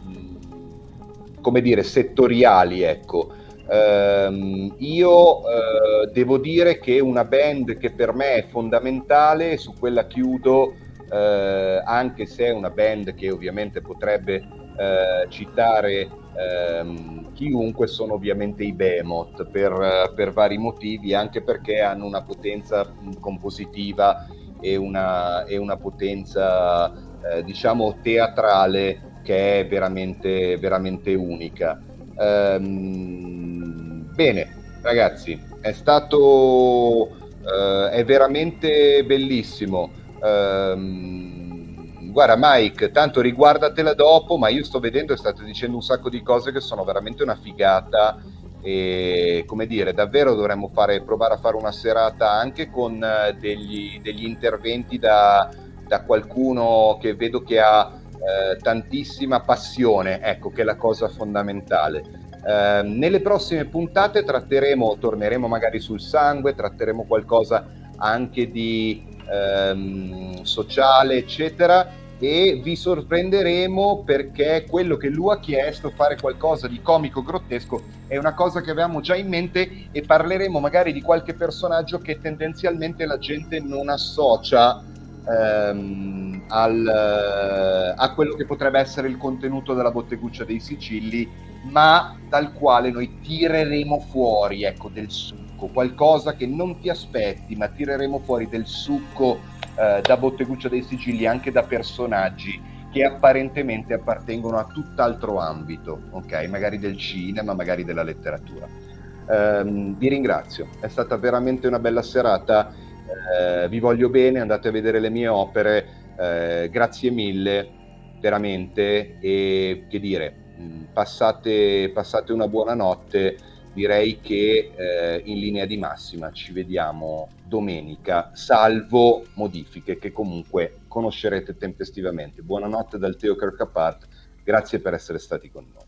come dire settoriali, ecco. Uh, io uh, devo dire che una band che per me è fondamentale, su quella chiudo, uh, anche se è una band che ovviamente potrebbe uh, citare Ehm, chiunque, sono ovviamente i Behemoth per, per vari motivi, anche perché hanno una potenza compositiva e una, e una potenza eh, diciamo teatrale che è veramente, veramente unica. Ehm, bene ragazzi, è stato eh, è veramente bellissimo. Ehm, guarda Mike, tanto riguardatela dopo, ma io sto vedendo, state dicendo un sacco di cose che sono veramente una figata, e come dire, davvero dovremmo fare, provare a fare una serata anche con degli, degli interventi da, da qualcuno che vedo che ha eh, tantissima passione, ecco, che è la cosa fondamentale. Eh, nelle prossime puntate tratteremo, torneremo magari sul sangue, tratteremo qualcosa anche di ehm, sociale eccetera, e vi sorprenderemo, perché quello che lui ha chiesto, fare qualcosa di comico grottesco, è una cosa che avevamo già in mente, e parleremo magari di qualche personaggio che tendenzialmente la gente non associa ehm, al, eh, a quello che potrebbe essere il contenuto della Botteguccia dei Sicilli, ma dal quale noi tireremo fuori, ecco, del succo, qualcosa che non ti aspetti, ma tireremo fuori del succo da Botteguccia dei Sicilli, anche da personaggi che apparentemente appartengono a tutt'altro ambito, ok? Magari del cinema, magari della letteratura. Um, vi ringrazio, è stata veramente una bella serata, uh, vi voglio bene, andate a vedere le mie opere, uh, grazie mille, veramente, e che dire, passate, passate una buona notte. Direi che eh, in linea di massima ci vediamo domenica, salvo modifiche che comunque conoscerete tempestivamente. Buonanotte dal Teo Kirkapart, grazie per essere stati con noi.